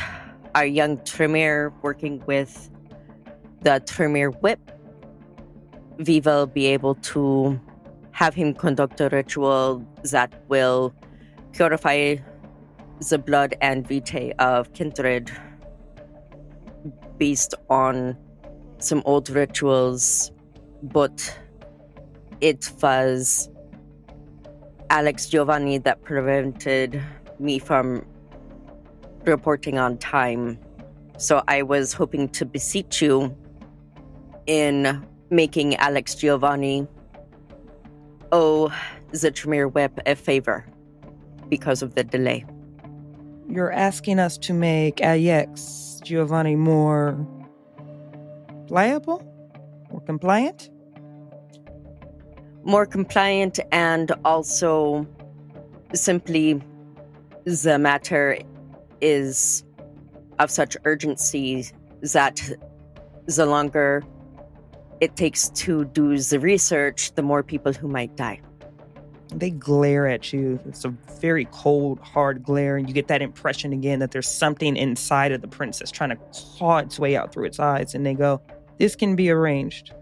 our young Tremere working with the Tremere whip, we will be able to have him conduct a ritual that will purify the blood and vitae of kindred based on some old rituals, but it was Alex Giovanni that prevented me from reporting on time. So I was hoping to beseech you in making Alex Giovanni owe the Tremere whip a favor because of the delay. You're asking us to make Alex Giovanni more liable or compliant? More compliant, and also simply the matter is of such urgency that the longer it takes to do the research, the more people who might die. They glare at you. It's a very cold, hard glare, and you get that impression again that there's something inside of the princess trying to claw its way out through its eyes, and they go, "This can be arranged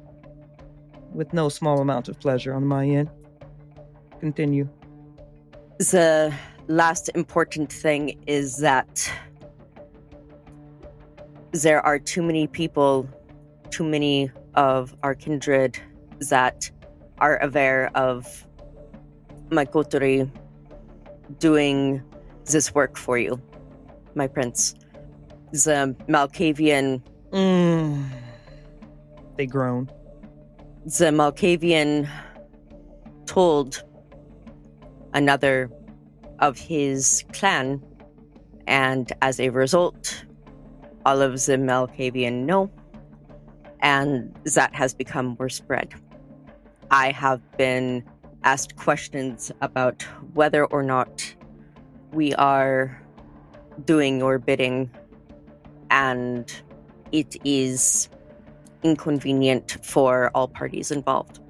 with no small amount of pleasure on my end. Continue." The last important thing is that there are too many people, too many of our kindred that are aware of my coterie doing this work for you, my prince. The Malkavian... Mm. They groan. The Malkavian told another of his clan, and as a result, all of the Malkavian know, and that has become more spread. I have been asked questions about whether or not we are doing your bidding, and it is inconvenient for all parties involved.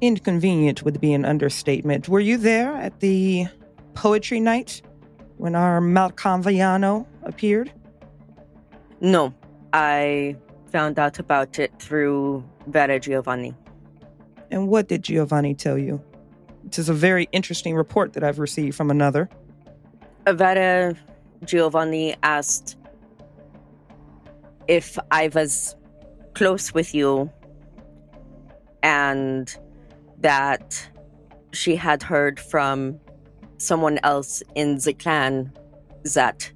Inconvenient would be an understatement. Were you there at the poetry night when our Malkaviano appeared? No, I found out about it through Vera Giovanni. And what did Giovanni tell you? It is a very interesting report that I've received from another. Vera Giovanni asked if I was close with you, and that she had heard from someone else in the clan that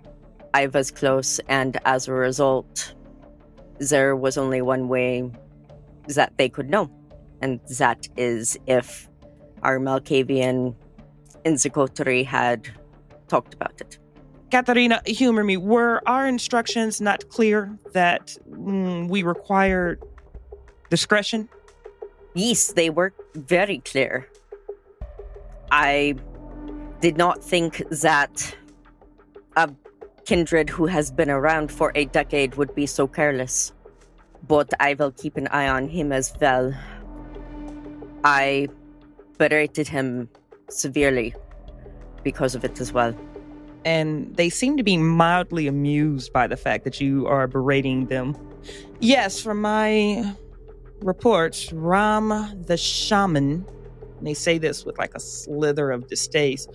I was close, and as a result, there was only one way that they could know, and that is if our Malkavian in the coterie had talked about it. Katerina, humor me. Were our instructions not clear that mm, we required discretion? Yes, they were very clear. I did not think that a kindred who has been around for a decade would be so careless, but I will keep an eye on him as well. I berated him severely because of it as well. And they seem to be mildly amused by the fact that you are berating them. Yes, from my reports, Ram the Shaman, and they say this with like a slither of distaste,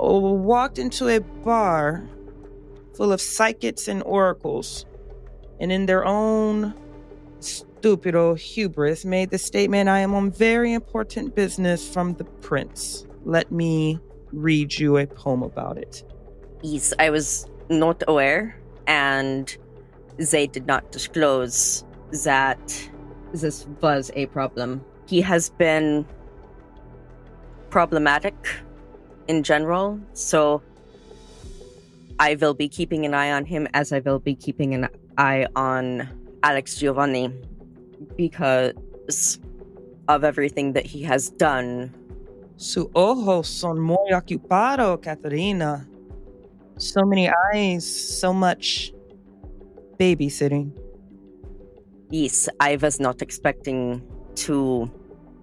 walked into a bar full of psychics and oracles, and in their own stupido hubris made the statement, "I am on very important business from the prince. Let me read you a poem about it." Yes, I was not aware, and they did not disclose that this was a problem. He has been problematic in general, so I will be keeping an eye on him as I will be keeping an eye on Alex Giovanni because of everything that he has done Sus ojos son muy ocupado, Katerina. So many eyes, so much babysitting. Yes, I was not expecting to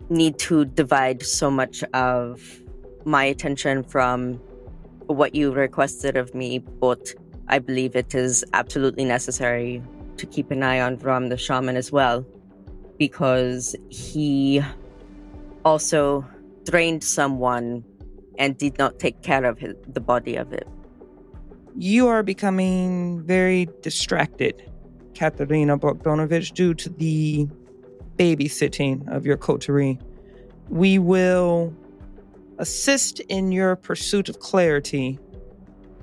need to divide so much of my attention from what you requested of me, but I believe it is absolutely necessary to keep an eye on Ram the Shaman as well, because he also drained someone and did not take care of his, the body of it. You are becoming very distracted, Katerina Bogdanovich, due to the babysitting of your coterie. We will assist in your pursuit of clarity.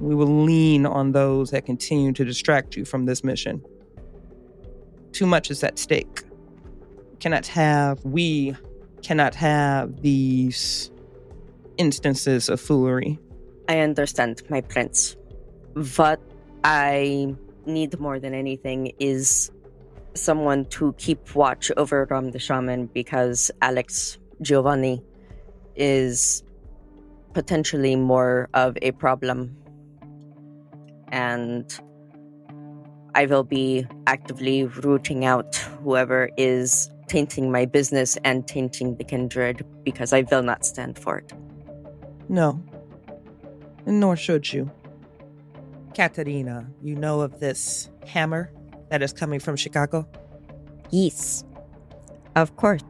We will lean on those that continue to distract you from this mission. Too much is at stake. Cannot have, we cannot have these instances of foolery. I understand, my prince. What I need more than anything is someone to keep watch over Ram the Shaman, because Alex Giovanni is potentially more of a problem. And I will be actively rooting out whoever is tainting my business and tainting the kindred, because I will not stand for it. No, and nor should you. Katerina, you know of this hammer that is coming from Chicago? Yes, of course,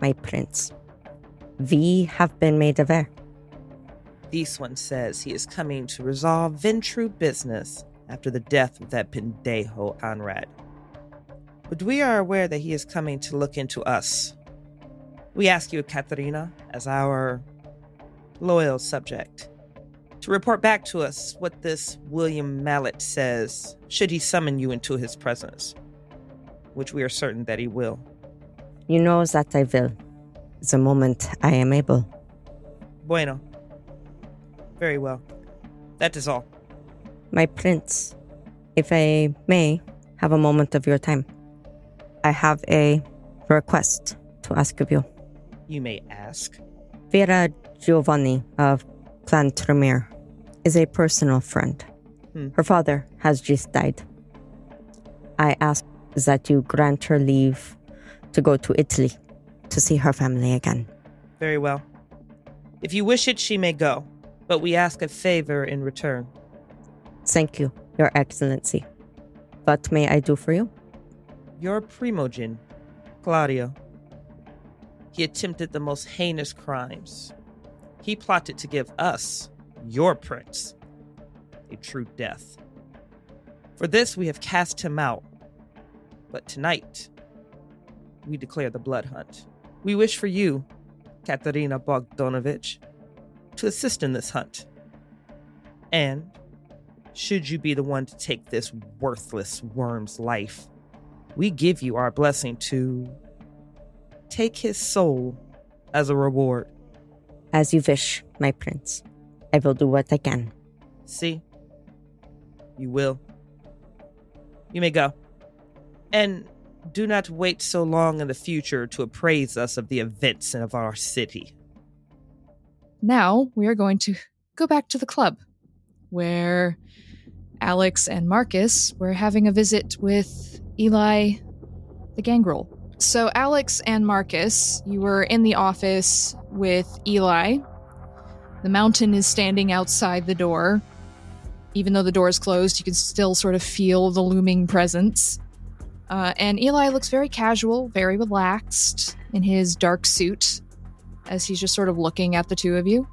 my prince. We have been made aware. This one says he is coming to resolve Ventrue business after the death of that pendejo Conrad. But we are aware that he is coming to look into us. We ask you, Katerina, as our loyal subject, to report back to us what this William Mallet says, should he summon you into his presence, which we are certain that he will. You know that I will, the moment I am able. Bueno. Very well. That is all. My prince, if I may have a moment of your time, I have a request to ask of you. You may ask. Vera Giovanni of Clan Tremere is a personal friend. Hmm. Her father has just died. I ask that you grant her leave to go to Italy to see her family again. Very well. If you wish it, she may go, but we ask a favor in return. Thank you, Your Excellency. What may I do for you? Your primogen, Claudio. He attempted the most heinous crimes. He plotted to give us, your prince, a true death. For this, we have cast him out. But tonight, we declare the blood hunt. We wish for you, Katerina Bogdanovich, to assist in this hunt. And should you be the one to take this worthless worm's life, we give you our blessing to take his soul as a reward. As you wish, my prince. I will do what I can. See? You will. You may go. And do not wait so long in the future to appraise us of the events of our city. Now we are going to go back to the club, where Alex and Marcus were having a visit with Eli, the Gangrel. So Alex and Marcus, you were in the office with Eli. The mountain is standing outside the door. Even though the door is closed, you can still sort of feel the looming presence. Uh, and Eli looks very casual, very relaxed in his dark suit, as he's just sort of looking at the two of you.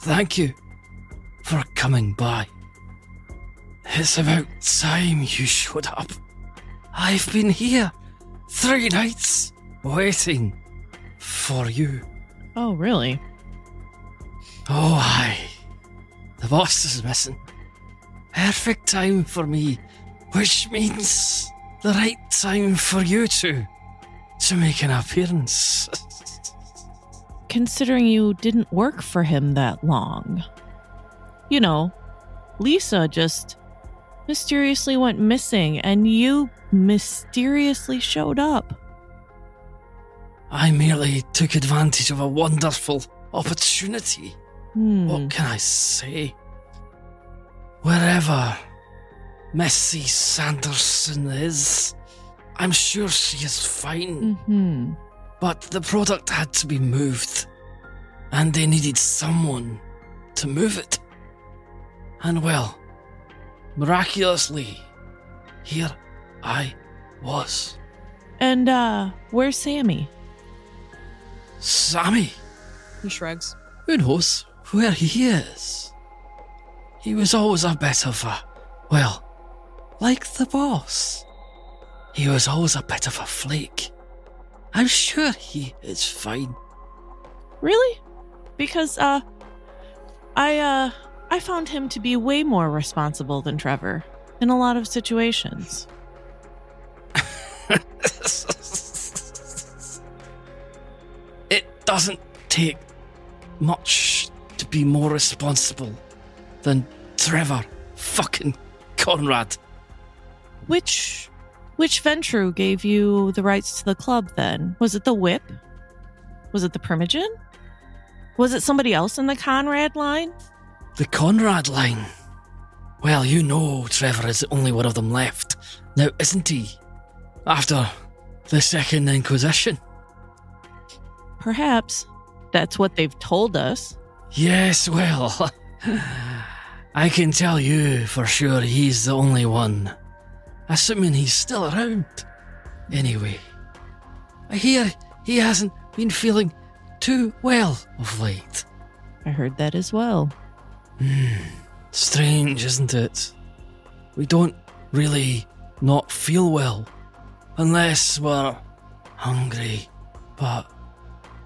Thank you for coming by. It's about time you showed up. I've been here three nights waiting for you. Oh, really? Oh, aye. The boss is missing. Perfect time for me, which means the right time for you two to make an appearance. Considering you didn't work for him that long. You know, Lisa just mysteriously went missing and you mysteriously showed up. I merely took advantage of a wonderful opportunity. Hmm. What can I say? Wherever Missus Sanderson is, I'm sure she is fine. Mm-hmm. But the product had to be moved, and they needed someone to move it. And well, miraculously, here I was. And, uh, where's Sammy? Sammy? He shrugs. Who knows where he is? He was always a bit of a, well, like the boss. He was always a bit of a flake. I'm sure he is fine. Really? Because, uh, I, uh, I found him to be way more responsible than Trevor in a lot of situations. It doesn't take much to be more responsible than Trevor fucking Conrad. Which, which Ventrue gave you the rights to the club then? Was it the whip? Was it the Primogen? Was it somebody else in the Conrad line? The Conrad line? Well, you know Trevor is the only one of them left now, isn't he? After the Second Inquisition. Perhaps. That's what they've told us. Yes, well, I can tell you for sure he's the only one. Assuming he's still around. Anyway, I hear he hasn't been feeling too well of late. I heard that as well. Hmm. Strange, isn't it? We don't really not feel well. Unless we're hungry. But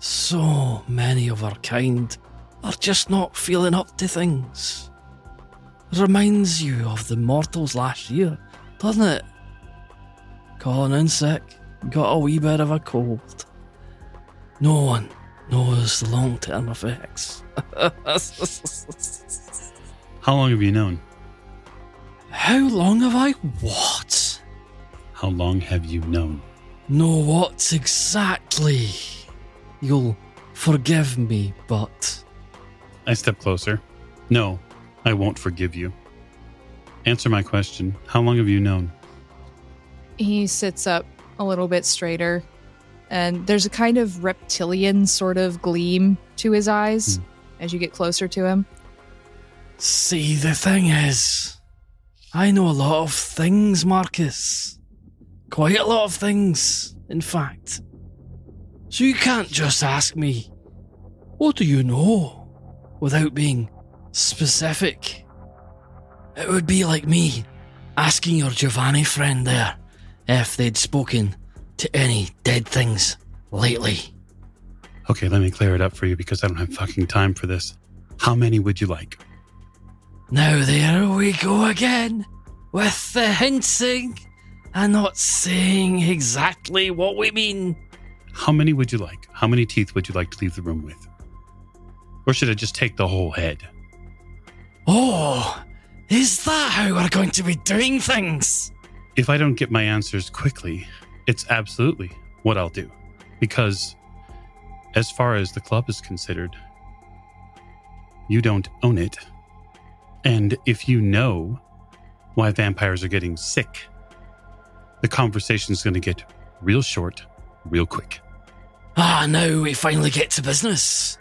so many of our kind are just not feeling up to things. Reminds you of the mortals last year, doesn't it? Calling in sick, got a wee bit of a cold. No one knows the long-term effects. How long have you known? How long have I what? How long have you known? No, what exactly? You'll forgive me, but... I step closer. No, I won't forgive you. Answer my question. How long have you known? He sits up a little bit straighter, and there's a kind of reptilian sort of gleam to his eyes mm. as you get closer to him. See, the thing is, I know a lot of things, Marcus. Quite a lot of things, in fact. So you can't just ask me, what do you know, without being specific. It would be like me asking your Giovanni friend there if they'd spoken to any dead things lately. Okay, let me clear it up for you because I don't have fucking time for this. How many would you like? Now there we go again with the hinting. I'm not saying exactly what we mean. How many would you like? How many teeth would you like to leave the room with? Or should I just take the whole head? Oh, is that how we're going to be doing things? If I don't get my answers quickly, it's absolutely what I'll do. Because as far as the club is considered, you don't own it. And if you know why vampires are getting sick, the conversation's going to get real short, real quick. Ah, now we finally get to business.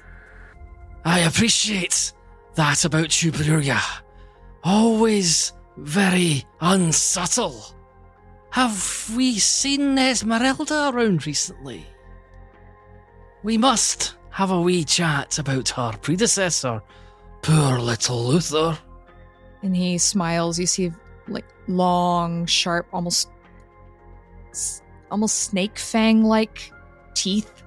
I appreciate that about you, Brujah. Always very unsubtle. Have we seen Esmeralda around recently? We must have a wee chat about her predecessor, poor little Luther. And he smiles. You see, like, long, sharp, almost... almost snake fang-like teeth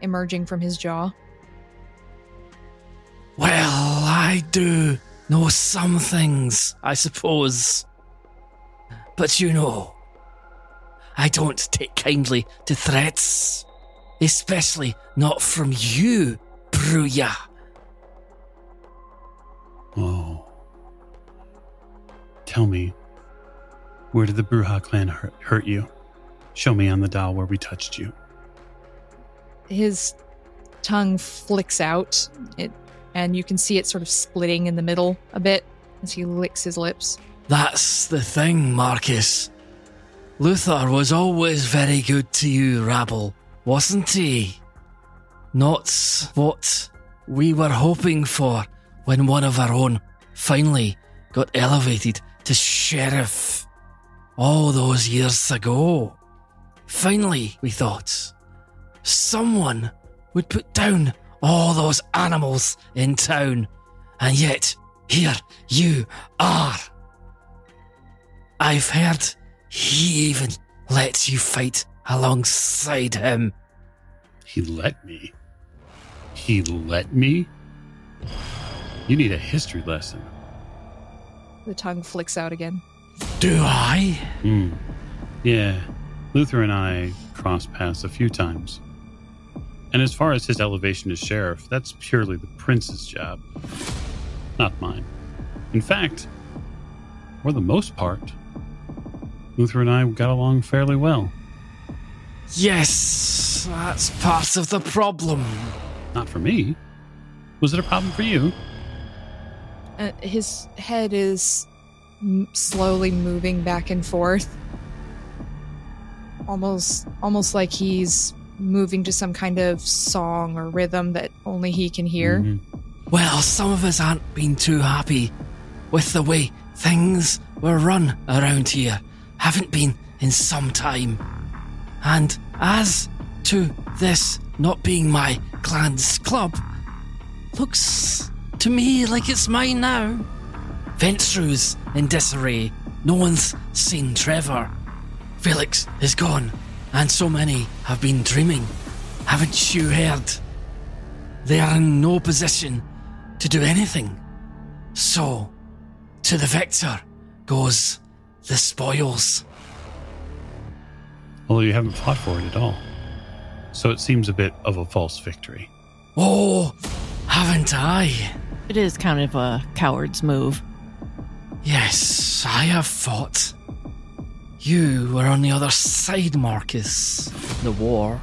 emerging from his jaw. Well, I do know some things, I suppose. But you know, I don't take kindly to threats, especially not from you, Brujah. Oh. Tell me. Where did the Brujah clan hurt, hurt you? Show me on the dial where we touched you. His tongue flicks out, it, and you can see it sort of splitting in the middle a bit as he licks his lips. That's the thing, Marcus. Luther was always very good to you, Rabble, wasn't he? Not what we were hoping for when one of our own finally got elevated to sheriff all those years ago. Finally, we thought, someone would put down all those animals in town, and yet here you are. I've heard he even lets you fight alongside him. He let me? He let me? You need a history lesson. The tongue flicks out again. Do I? Mm. Yeah. Luther and I crossed paths a few times. And as far as his elevation to sheriff, that's purely the prince's job, not mine. In fact, for the most part, Luther and I got along fairly well. Yes, that's part of the problem. Not for me. Was it a problem for you? Uh, his head is m- slowly moving back and forth. Almost, almost like he's moving to some kind of song or rhythm that only he can hear. Mm-hmm. Well, some of us aren't been too happy with the way things were run around here. Haven't been in some time. And as to this not being my clan's club, looks to me like it's mine now. Ventrue's in disarray. No one's seen Trevor. Felix is gone, and so many have been dreaming. Haven't you heard? They are in no position to do anything. So, to the victor goes the spoils. Although you haven't fought for it at all. So it seems a bit of a false victory. Oh, haven't I? It is kind of a coward's move. Yes, I have fought. You were on the other side, Marcus. The war.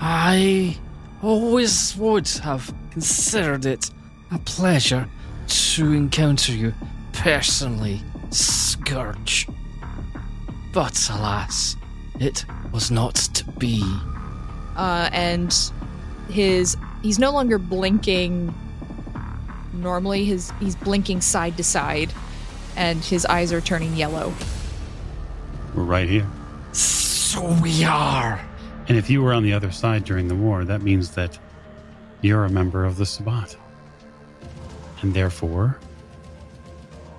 I always would have considered it a pleasure to encounter you personally, Scourge. But alas, it was not to be. Uh, and his he's no longer blinking normally, his he's blinking side to side, and his eyes are turning yellow. We're right here. So we are. And if you were on the other side during the war, that means that you're a member of the Sabbat. And therefore,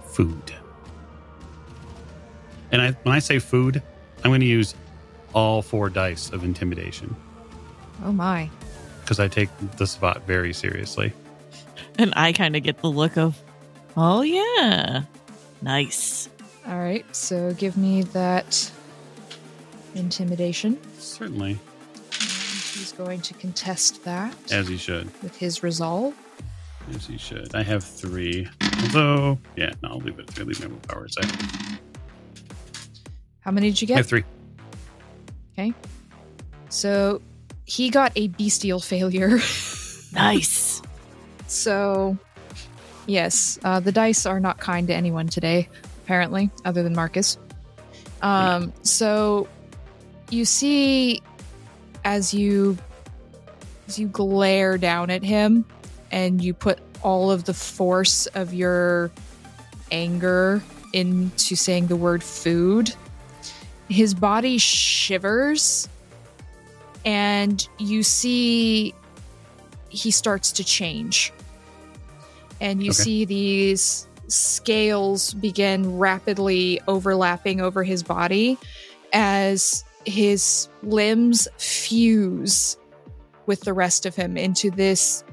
food. And I, when I say food, I'm going to use all four dice of intimidation. Oh, my. Because I take the Sabbat very seriously. And I kind of get the look of, oh, yeah, nice. All right, so give me that intimidation. Certainly. He's going to contest that. As he should. With his resolve. As he should. I have three. Although, yeah, no, I'll leave it at three. Leave my willpower a second. How many did you get? I have three. Okay. So he got a bestial failure. Nice. So, yes, uh, the dice are not kind to anyone today, apparently, other than Marcus. Um, so you see as you as you glare down at him and you put all of the force of your anger into saying the word food, his body shivers and you see he starts to change. And you okay. see these scales begin rapidly overlapping over his body as his limbs fuse with the rest of him into this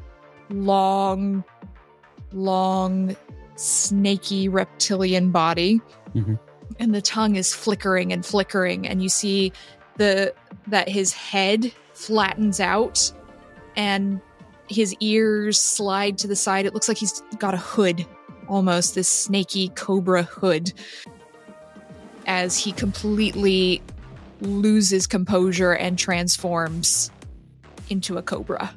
long, long, snaky reptilian body. Mm-hmm. And the tongue is flickering and flickering, and you see the that his head flattens out and his ears slide to the side. It looks like he's got a hood. Almost this snaky cobra hood as he completely loses composure and transforms into a cobra.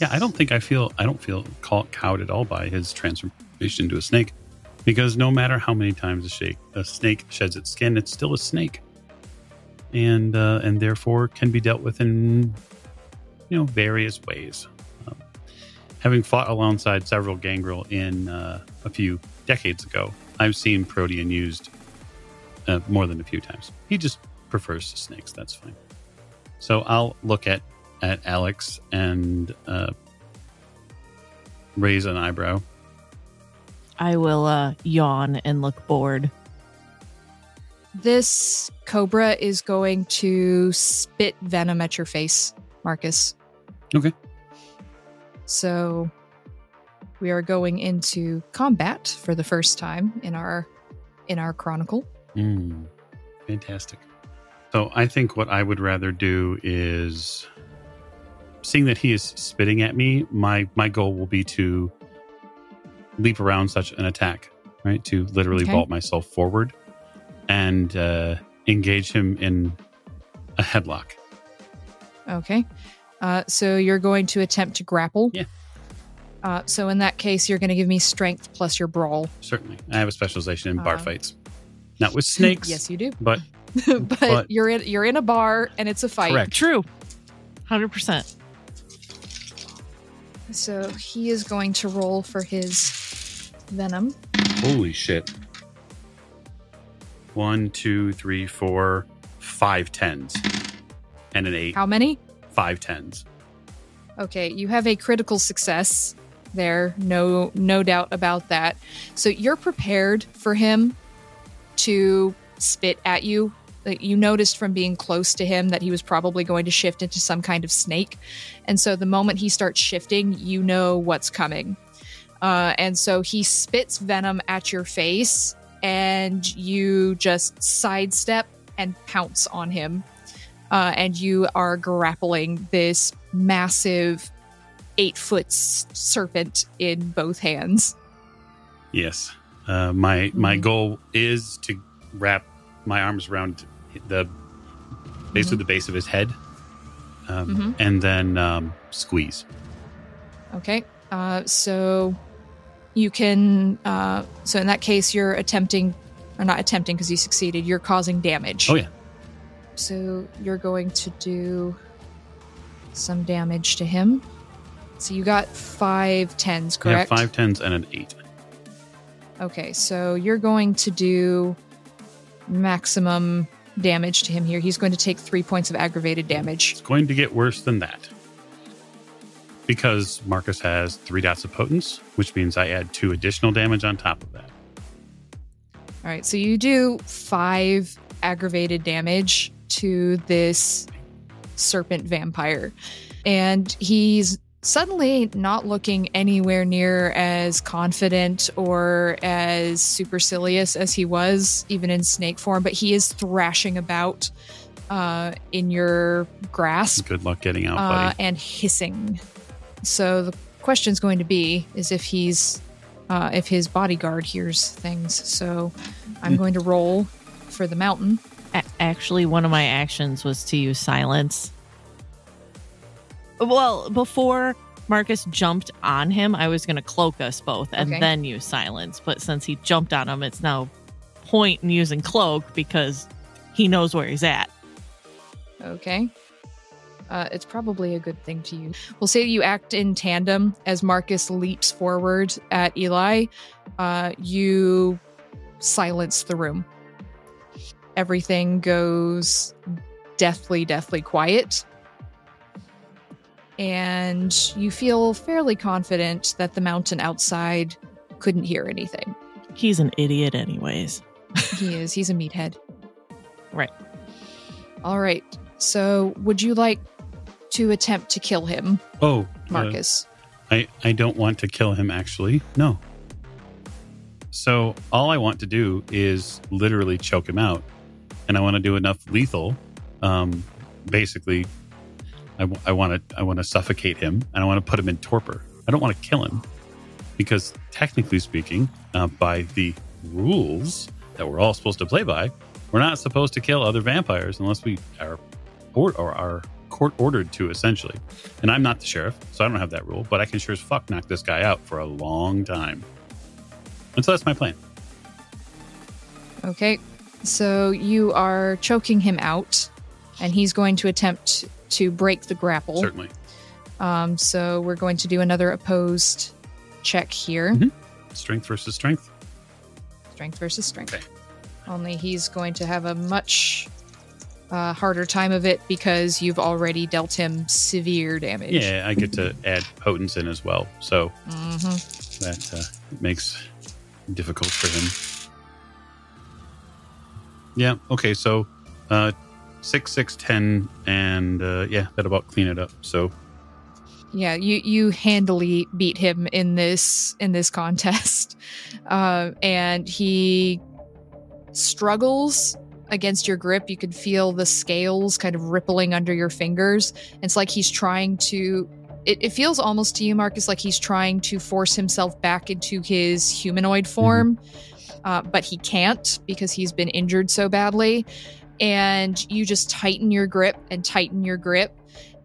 Yeah, I don't think I feel, I don't feel cowed at all by his transformation into a snake, because no matter how many times a, shake, a snake sheds its skin, it's still a snake, and uh, and therefore can be dealt with in, you know, various ways. Um, having fought alongside several Gangrel in uh, a few decades ago, I've seen Protean used uh, more than a few times. He just prefers snakes. That's fine. So I'll look at at Alex and uh, raise an eyebrow. I will uh, yawn and look bored. This cobra is going to spit venom at your face, Marcus. Okay. So we are going into combat for the first time in our in our chronicle. Mm, fantastic. So I think what I would rather do is, seeing that he is spitting at me, my, my goal will be to leap around such an attack, right? To literally okay. vault myself forward and uh, engage him in a headlock. Okay. Uh, so you're going to attempt to grapple. Yeah. Uh, so in that case, you're going to give me strength plus your brawl. Certainly. I have a specialization in uh, bar fights. Not with snakes. Yes, you do. But, but, but you're in, you're in a bar and it's a fight. Correct. True. one hundred percent. So he is going to roll for his venom. Holy shit. One, two, three, four, five tens. And an eight. How many? Five tens. Okay, you have a critical success there. No, no doubt about that. So you're prepared for him to spit at you. You noticed from being close to him that he was probably going to shift into some kind of snake. And so the moment he starts shifting, you know what's coming. Uh, and so he spits venom at your face and you just sidestep and pounce on him. Uh, and you are grappling this massive eight foot serpent in both hands. Yes. Uh, my, my mm-hmm. goal is to wrap my arms around the basically mm-hmm. the base of his head, um, mm-hmm. and then um, squeeze. Okay, uh, so you can. Uh, so in that case, you're attempting, or not attempting because you succeeded. You're causing damage. Oh yeah. So you're going to do some damage to him. So you got five tens, correct? Yeah, five tens and an eight. Okay, so you're going to do maximum damage to him here. He's going to take three points of aggravated damage. It's going to get worse than that, because Marcus has three dots of potence, which means I add two additional damage on top of that. All right, so you do five aggravated damage to this serpent vampire, and he's suddenly not looking anywhere near as confident or as supercilious as he was, even in snake form, but he is thrashing about uh, in your grasp. Good luck getting out, buddy. Uh, and hissing. So the question's going to be is if he's, uh, if his bodyguard hears things. So I'm going to roll for the mountain. A- actually, one of my actions was to use silence. Well, before Marcus jumped on him, I was going to cloak us both and okay. then use silence. But since he jumped on him, it's now point in using cloak because he knows where he's at. Okay. Uh, it's probably a good thing to use. We'll say you act in tandem as Marcus leaps forward at Eli. Uh, you silence the room. Everything goes deathly, deathly quiet. And you feel fairly confident that the mountain outside couldn't hear anything. He's an idiot anyways. He is. He's a meathead. Right. All right. So would you like to attempt to kill him? Oh, Marcus. Uh, I, I don't want to kill him, actually. No. So all I want to do is literally choke him out. And I want to do enough lethal, um, basically... I want to I want to suffocate him, and I want to put him in torpor. I don't want to kill him. because technically speaking, uh, by the rules that we're all supposed to play by, we're not supposed to kill other vampires unless we are or, or are court ordered to, essentially. And I'm not the sheriff, so I don't have that rule, but I can sure as fuck knock this guy out for a long time. And so that's my plan. Okay, so you are choking him out, and he's going to attempt to break the grapple. Certainly. Um, so we're going to do another opposed check here. Mm-hmm. Strength versus strength. Strength versus strength. Okay. Only he's going to have a much uh, harder time of it because you've already dealt him severe damage. Yeah, I get to add Potence in as well. So mm-hmm. that uh, makes it difficult for him. Yeah, okay, so uh, six, six, ten, and uh, yeah, that about clean it up. So yeah, you, you handily beat him in this in this contest, uh, and he struggles against your grip. You can feel the scales kind of rippling under your fingers. It's like he's trying to. It, it feels almost to you, Marcus, like he's trying to force himself back into his humanoid form, mm-hmm. uh, but he can't because he's been injured so badly. And you just tighten your grip and tighten your grip,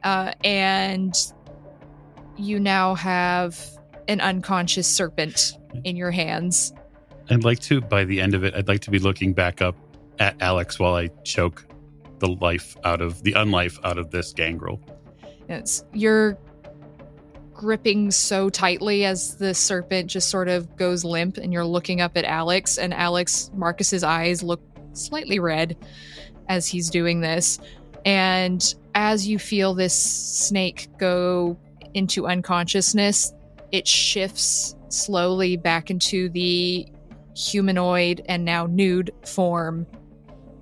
uh, and. You now have an unconscious serpent in your hands. I'd like to, by the end of it, I'd like to be looking back up at Alex while I choke the life out of, the unlife out of this Gangrel. Yes, you're gripping so tightly as the serpent just sort of goes limp, and you're looking up at Alex, and Alex, Marcus's eyes look slightly red as he's doing this. And as you feel this snake go into unconsciousness, it shifts slowly back into the humanoid and now nude form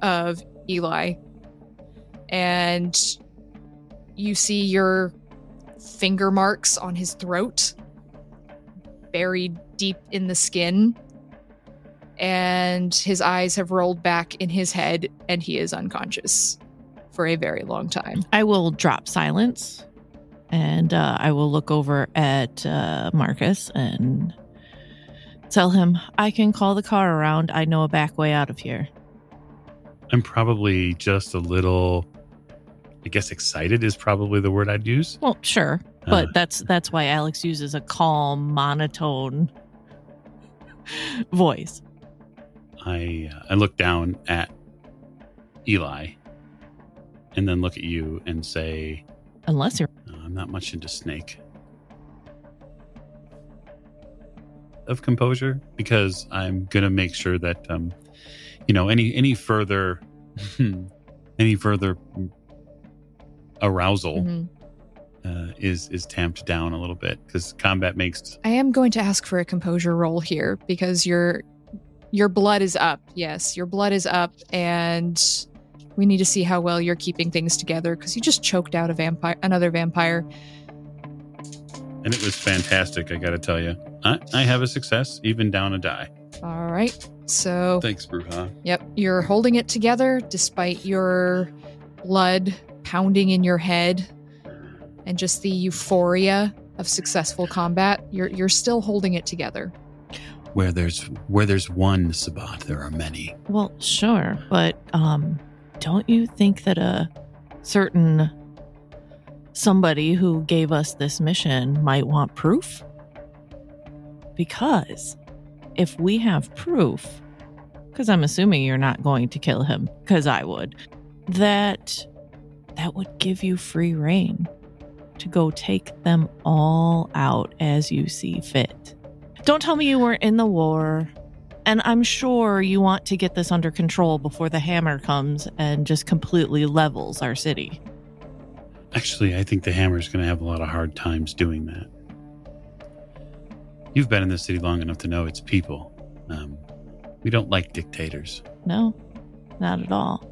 of Eli. And you see your finger marks on his throat, buried deep in the skin, and his eyes have rolled back in his head, and he is unconscious for a very long time. I will drop silence. And uh, I will look over at uh, Marcus and tell him, I can call the car around. I know a back way out of here. I'm probably just a little, I guess excited is probably the word I'd use. Well, sure. But uh. that's that's why Alex uses a calm, monotone voice. I uh, I look down at Eli and then look at you and say... Unless you're... I'm not much into snake. Of composure, because I'm going to make sure that, um, you know, any any further, any further arousal mm-hmm. uh, is, is tamped down a little bit, because combat makes... I am going to ask for a composure roll here, because your your blood is up. Yes, your blood is up, and... We need to see how well you're keeping things together, because you just choked out a vampire, another vampire. And it was fantastic, I got to tell you. I, I have a success, even down a die. All right, so... Thanks, Brujah. Yep, you're holding it together, despite your blood pounding in your head and just the euphoria of successful combat. You're you're still holding it together. Where there's, where there's one Sabbat, there are many. Well, sure, but... um. Don't you think that a certain somebody who gave us this mission might want proof? Because if we have proof, because I'm assuming you're not going to kill him, because I would, that that would give you free rein to go take them all out as you see fit. Don't tell me you weren't in the war. And I'm sure you want to get this under control before the hammer comes and just completely levels our city. Actually, I think the hammer's going to have a lot of hard times doing that. You've been in this city long enough to know its people. Um, we don't like dictators. No, not at all.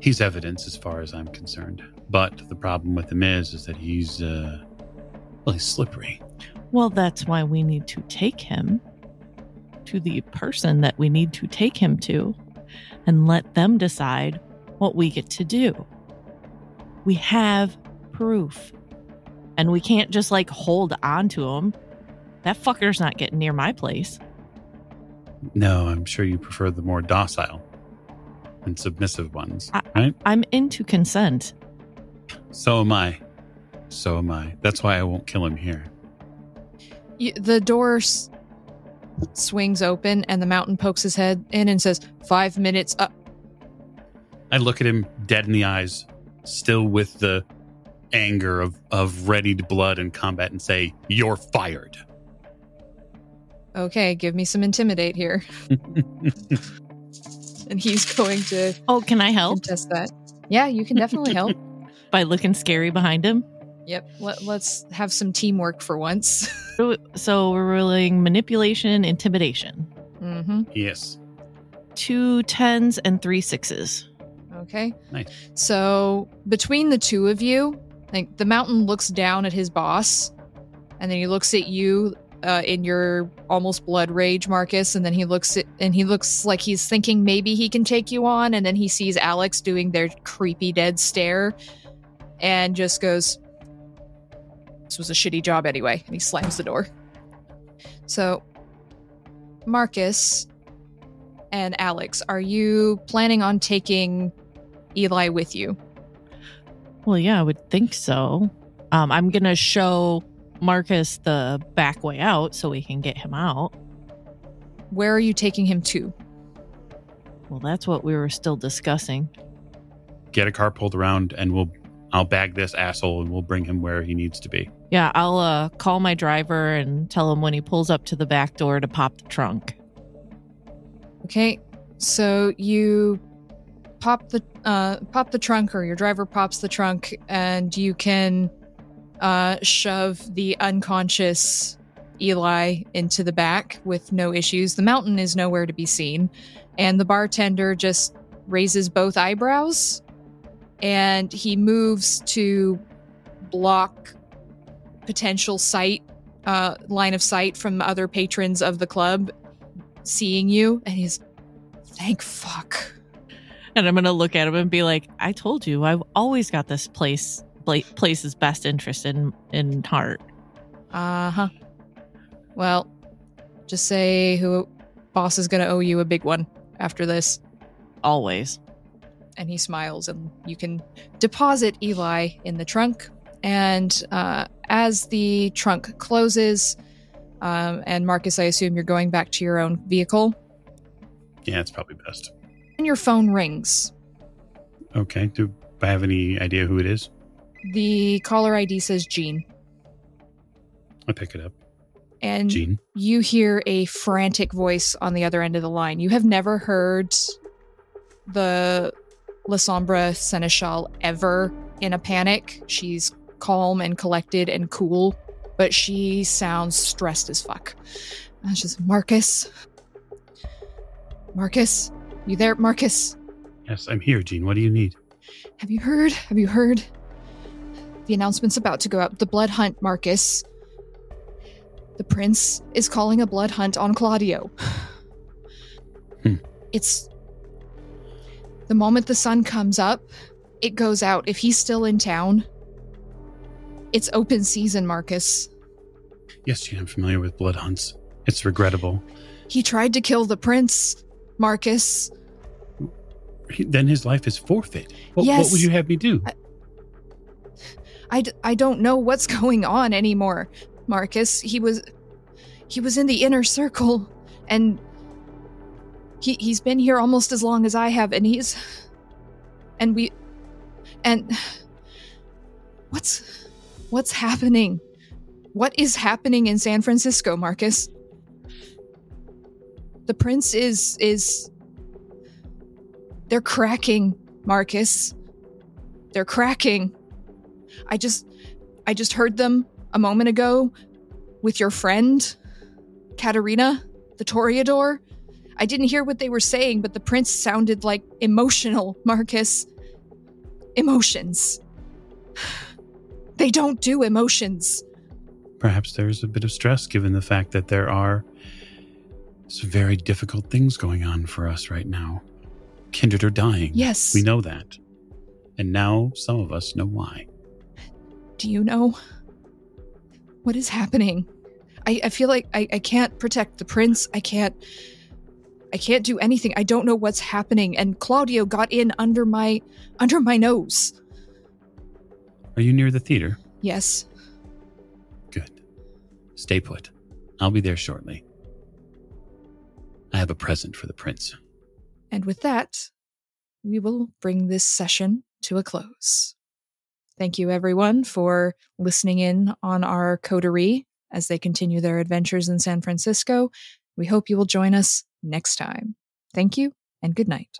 He's evidence as far as I'm concerned. But the problem with him is, is that he's, uh, well, he's slippery. Well, that's why we need to take him to the person that we need to take him to and let them decide what we get to do. We have proof, and we can't just like hold on to him That fucker's not getting near my place. No, I'm sure you prefer the more docile and submissive ones, I, right? I'm into consent. So am I. So am I. That's why I won't kill him here. You, the door s- swings open and the mountain pokes his head in and says, five minutes up. I look at him dead in the eyes, still with the anger of, of readied blood and combat, and say, you're fired. Okay, give me some intimidate here. And he's going to... Oh, can I help? Contest that. Yeah, you can definitely help. By looking scary behind him? Yep. Let, let's have some teamwork for once. So we're ruling manipulation, intimidation. Mm-hmm. Yes. Two tens and three sixes. Okay. Nice. So between the two of you, like the mountain looks down at his boss, and then he looks at you uh, in your almost blood rage, Marcus, and then he looks at, and he looks like he's thinking maybe he can take you on, and then he sees Alex doing their creepy dead stare, and just goes, "This was a shitty job anyway," and he slams the door. So, Marcus. And Alex, are you planning on taking Eli with you? Well, yeah, I would think so. Um, I'm going to show Marcus the back way out so we can get him out. Where are you taking him to? Well, that's what we were still discussing. Get a car pulled around and we'll I'll bag this asshole and we'll bring him where he needs to be. Yeah, I'll uh, call my driver and tell him when he pulls up to the back door to pop the trunk. Okay, so you pop the uh, pop the trunk, or your driver pops the trunk, and you can uh, shove the unconscious Eli into the back with no issues. The mountain is nowhere to be seen, and the bartender just raises both eyebrows, and he moves to block potential sight, uh, line of sight from other patrons of the club seeing you, and he's, thank fuck. And I'm gonna look at him and be like, I told you, I've always got this place bla- place's best interest in in heart. Uh-huh. Well, just say who boss is gonna owe you a big one after this. Always. And he smiles, and you can deposit Eli in the trunk, and uh as the trunk closes, Um, and Marcus, I assume you're going back to your own vehicle? Yeah, it's probably best. And your phone rings. Okay. Do I have any idea who it is? The caller I D says Jean. I pick it up. And Jean. You hear a frantic voice on the other end of the line. You have never heard the La Sombra Seneschal ever in a panic. She's calm and collected and cool. But she sounds stressed as fuck. And she's, Marcus. Marcus, you there, Marcus? Yes, I'm here, Jean. What do you need? Have you heard? Have you heard? The announcement's about to go out. The blood hunt, Marcus. The prince is calling a blood hunt on Claudio. hmm. It's... The moment the sun comes up, it goes out. If he's still in town... It's open season, Marcus. Yes, Jean, I'm familiar with blood hunts. It's regrettable. He tried to kill the prince, Marcus. He, then his life is forfeit. What, yes. What would you have me do? I, I, I don't know what's going on anymore, Marcus. He was he was in the inner circle, and he, he's been here almost as long as I have, and he's... And we... And... What's... What's happening? What is happening in San Francisco, Marcus? The prince is... is... They're cracking, Marcus. They're cracking. I just... I just heard them a moment ago with your friend, Katerina, the Toreador. I didn't hear what they were saying, but the prince sounded, like, emotional, Marcus. Emotions. They don't do emotions. Perhaps there's a bit of stress given the fact that there are some very difficult things going on for us right now. Kindred are dying. Yes. We know that. And now some of us know why. Do you know what is happening? I, I feel like I, I can't protect the prince. I can't, I can't do anything. I don't know what's happening. And Claudio got in under my, under my nose. Are you near the theater? Yes. Good. Stay put. I'll be there shortly. I have a present for the prince. And with that, we will bring this session to a close. Thank you, everyone, for listening in on our coterie as they continue their adventures in San Francisco. We hope you will join us next time. Thank you, and good night.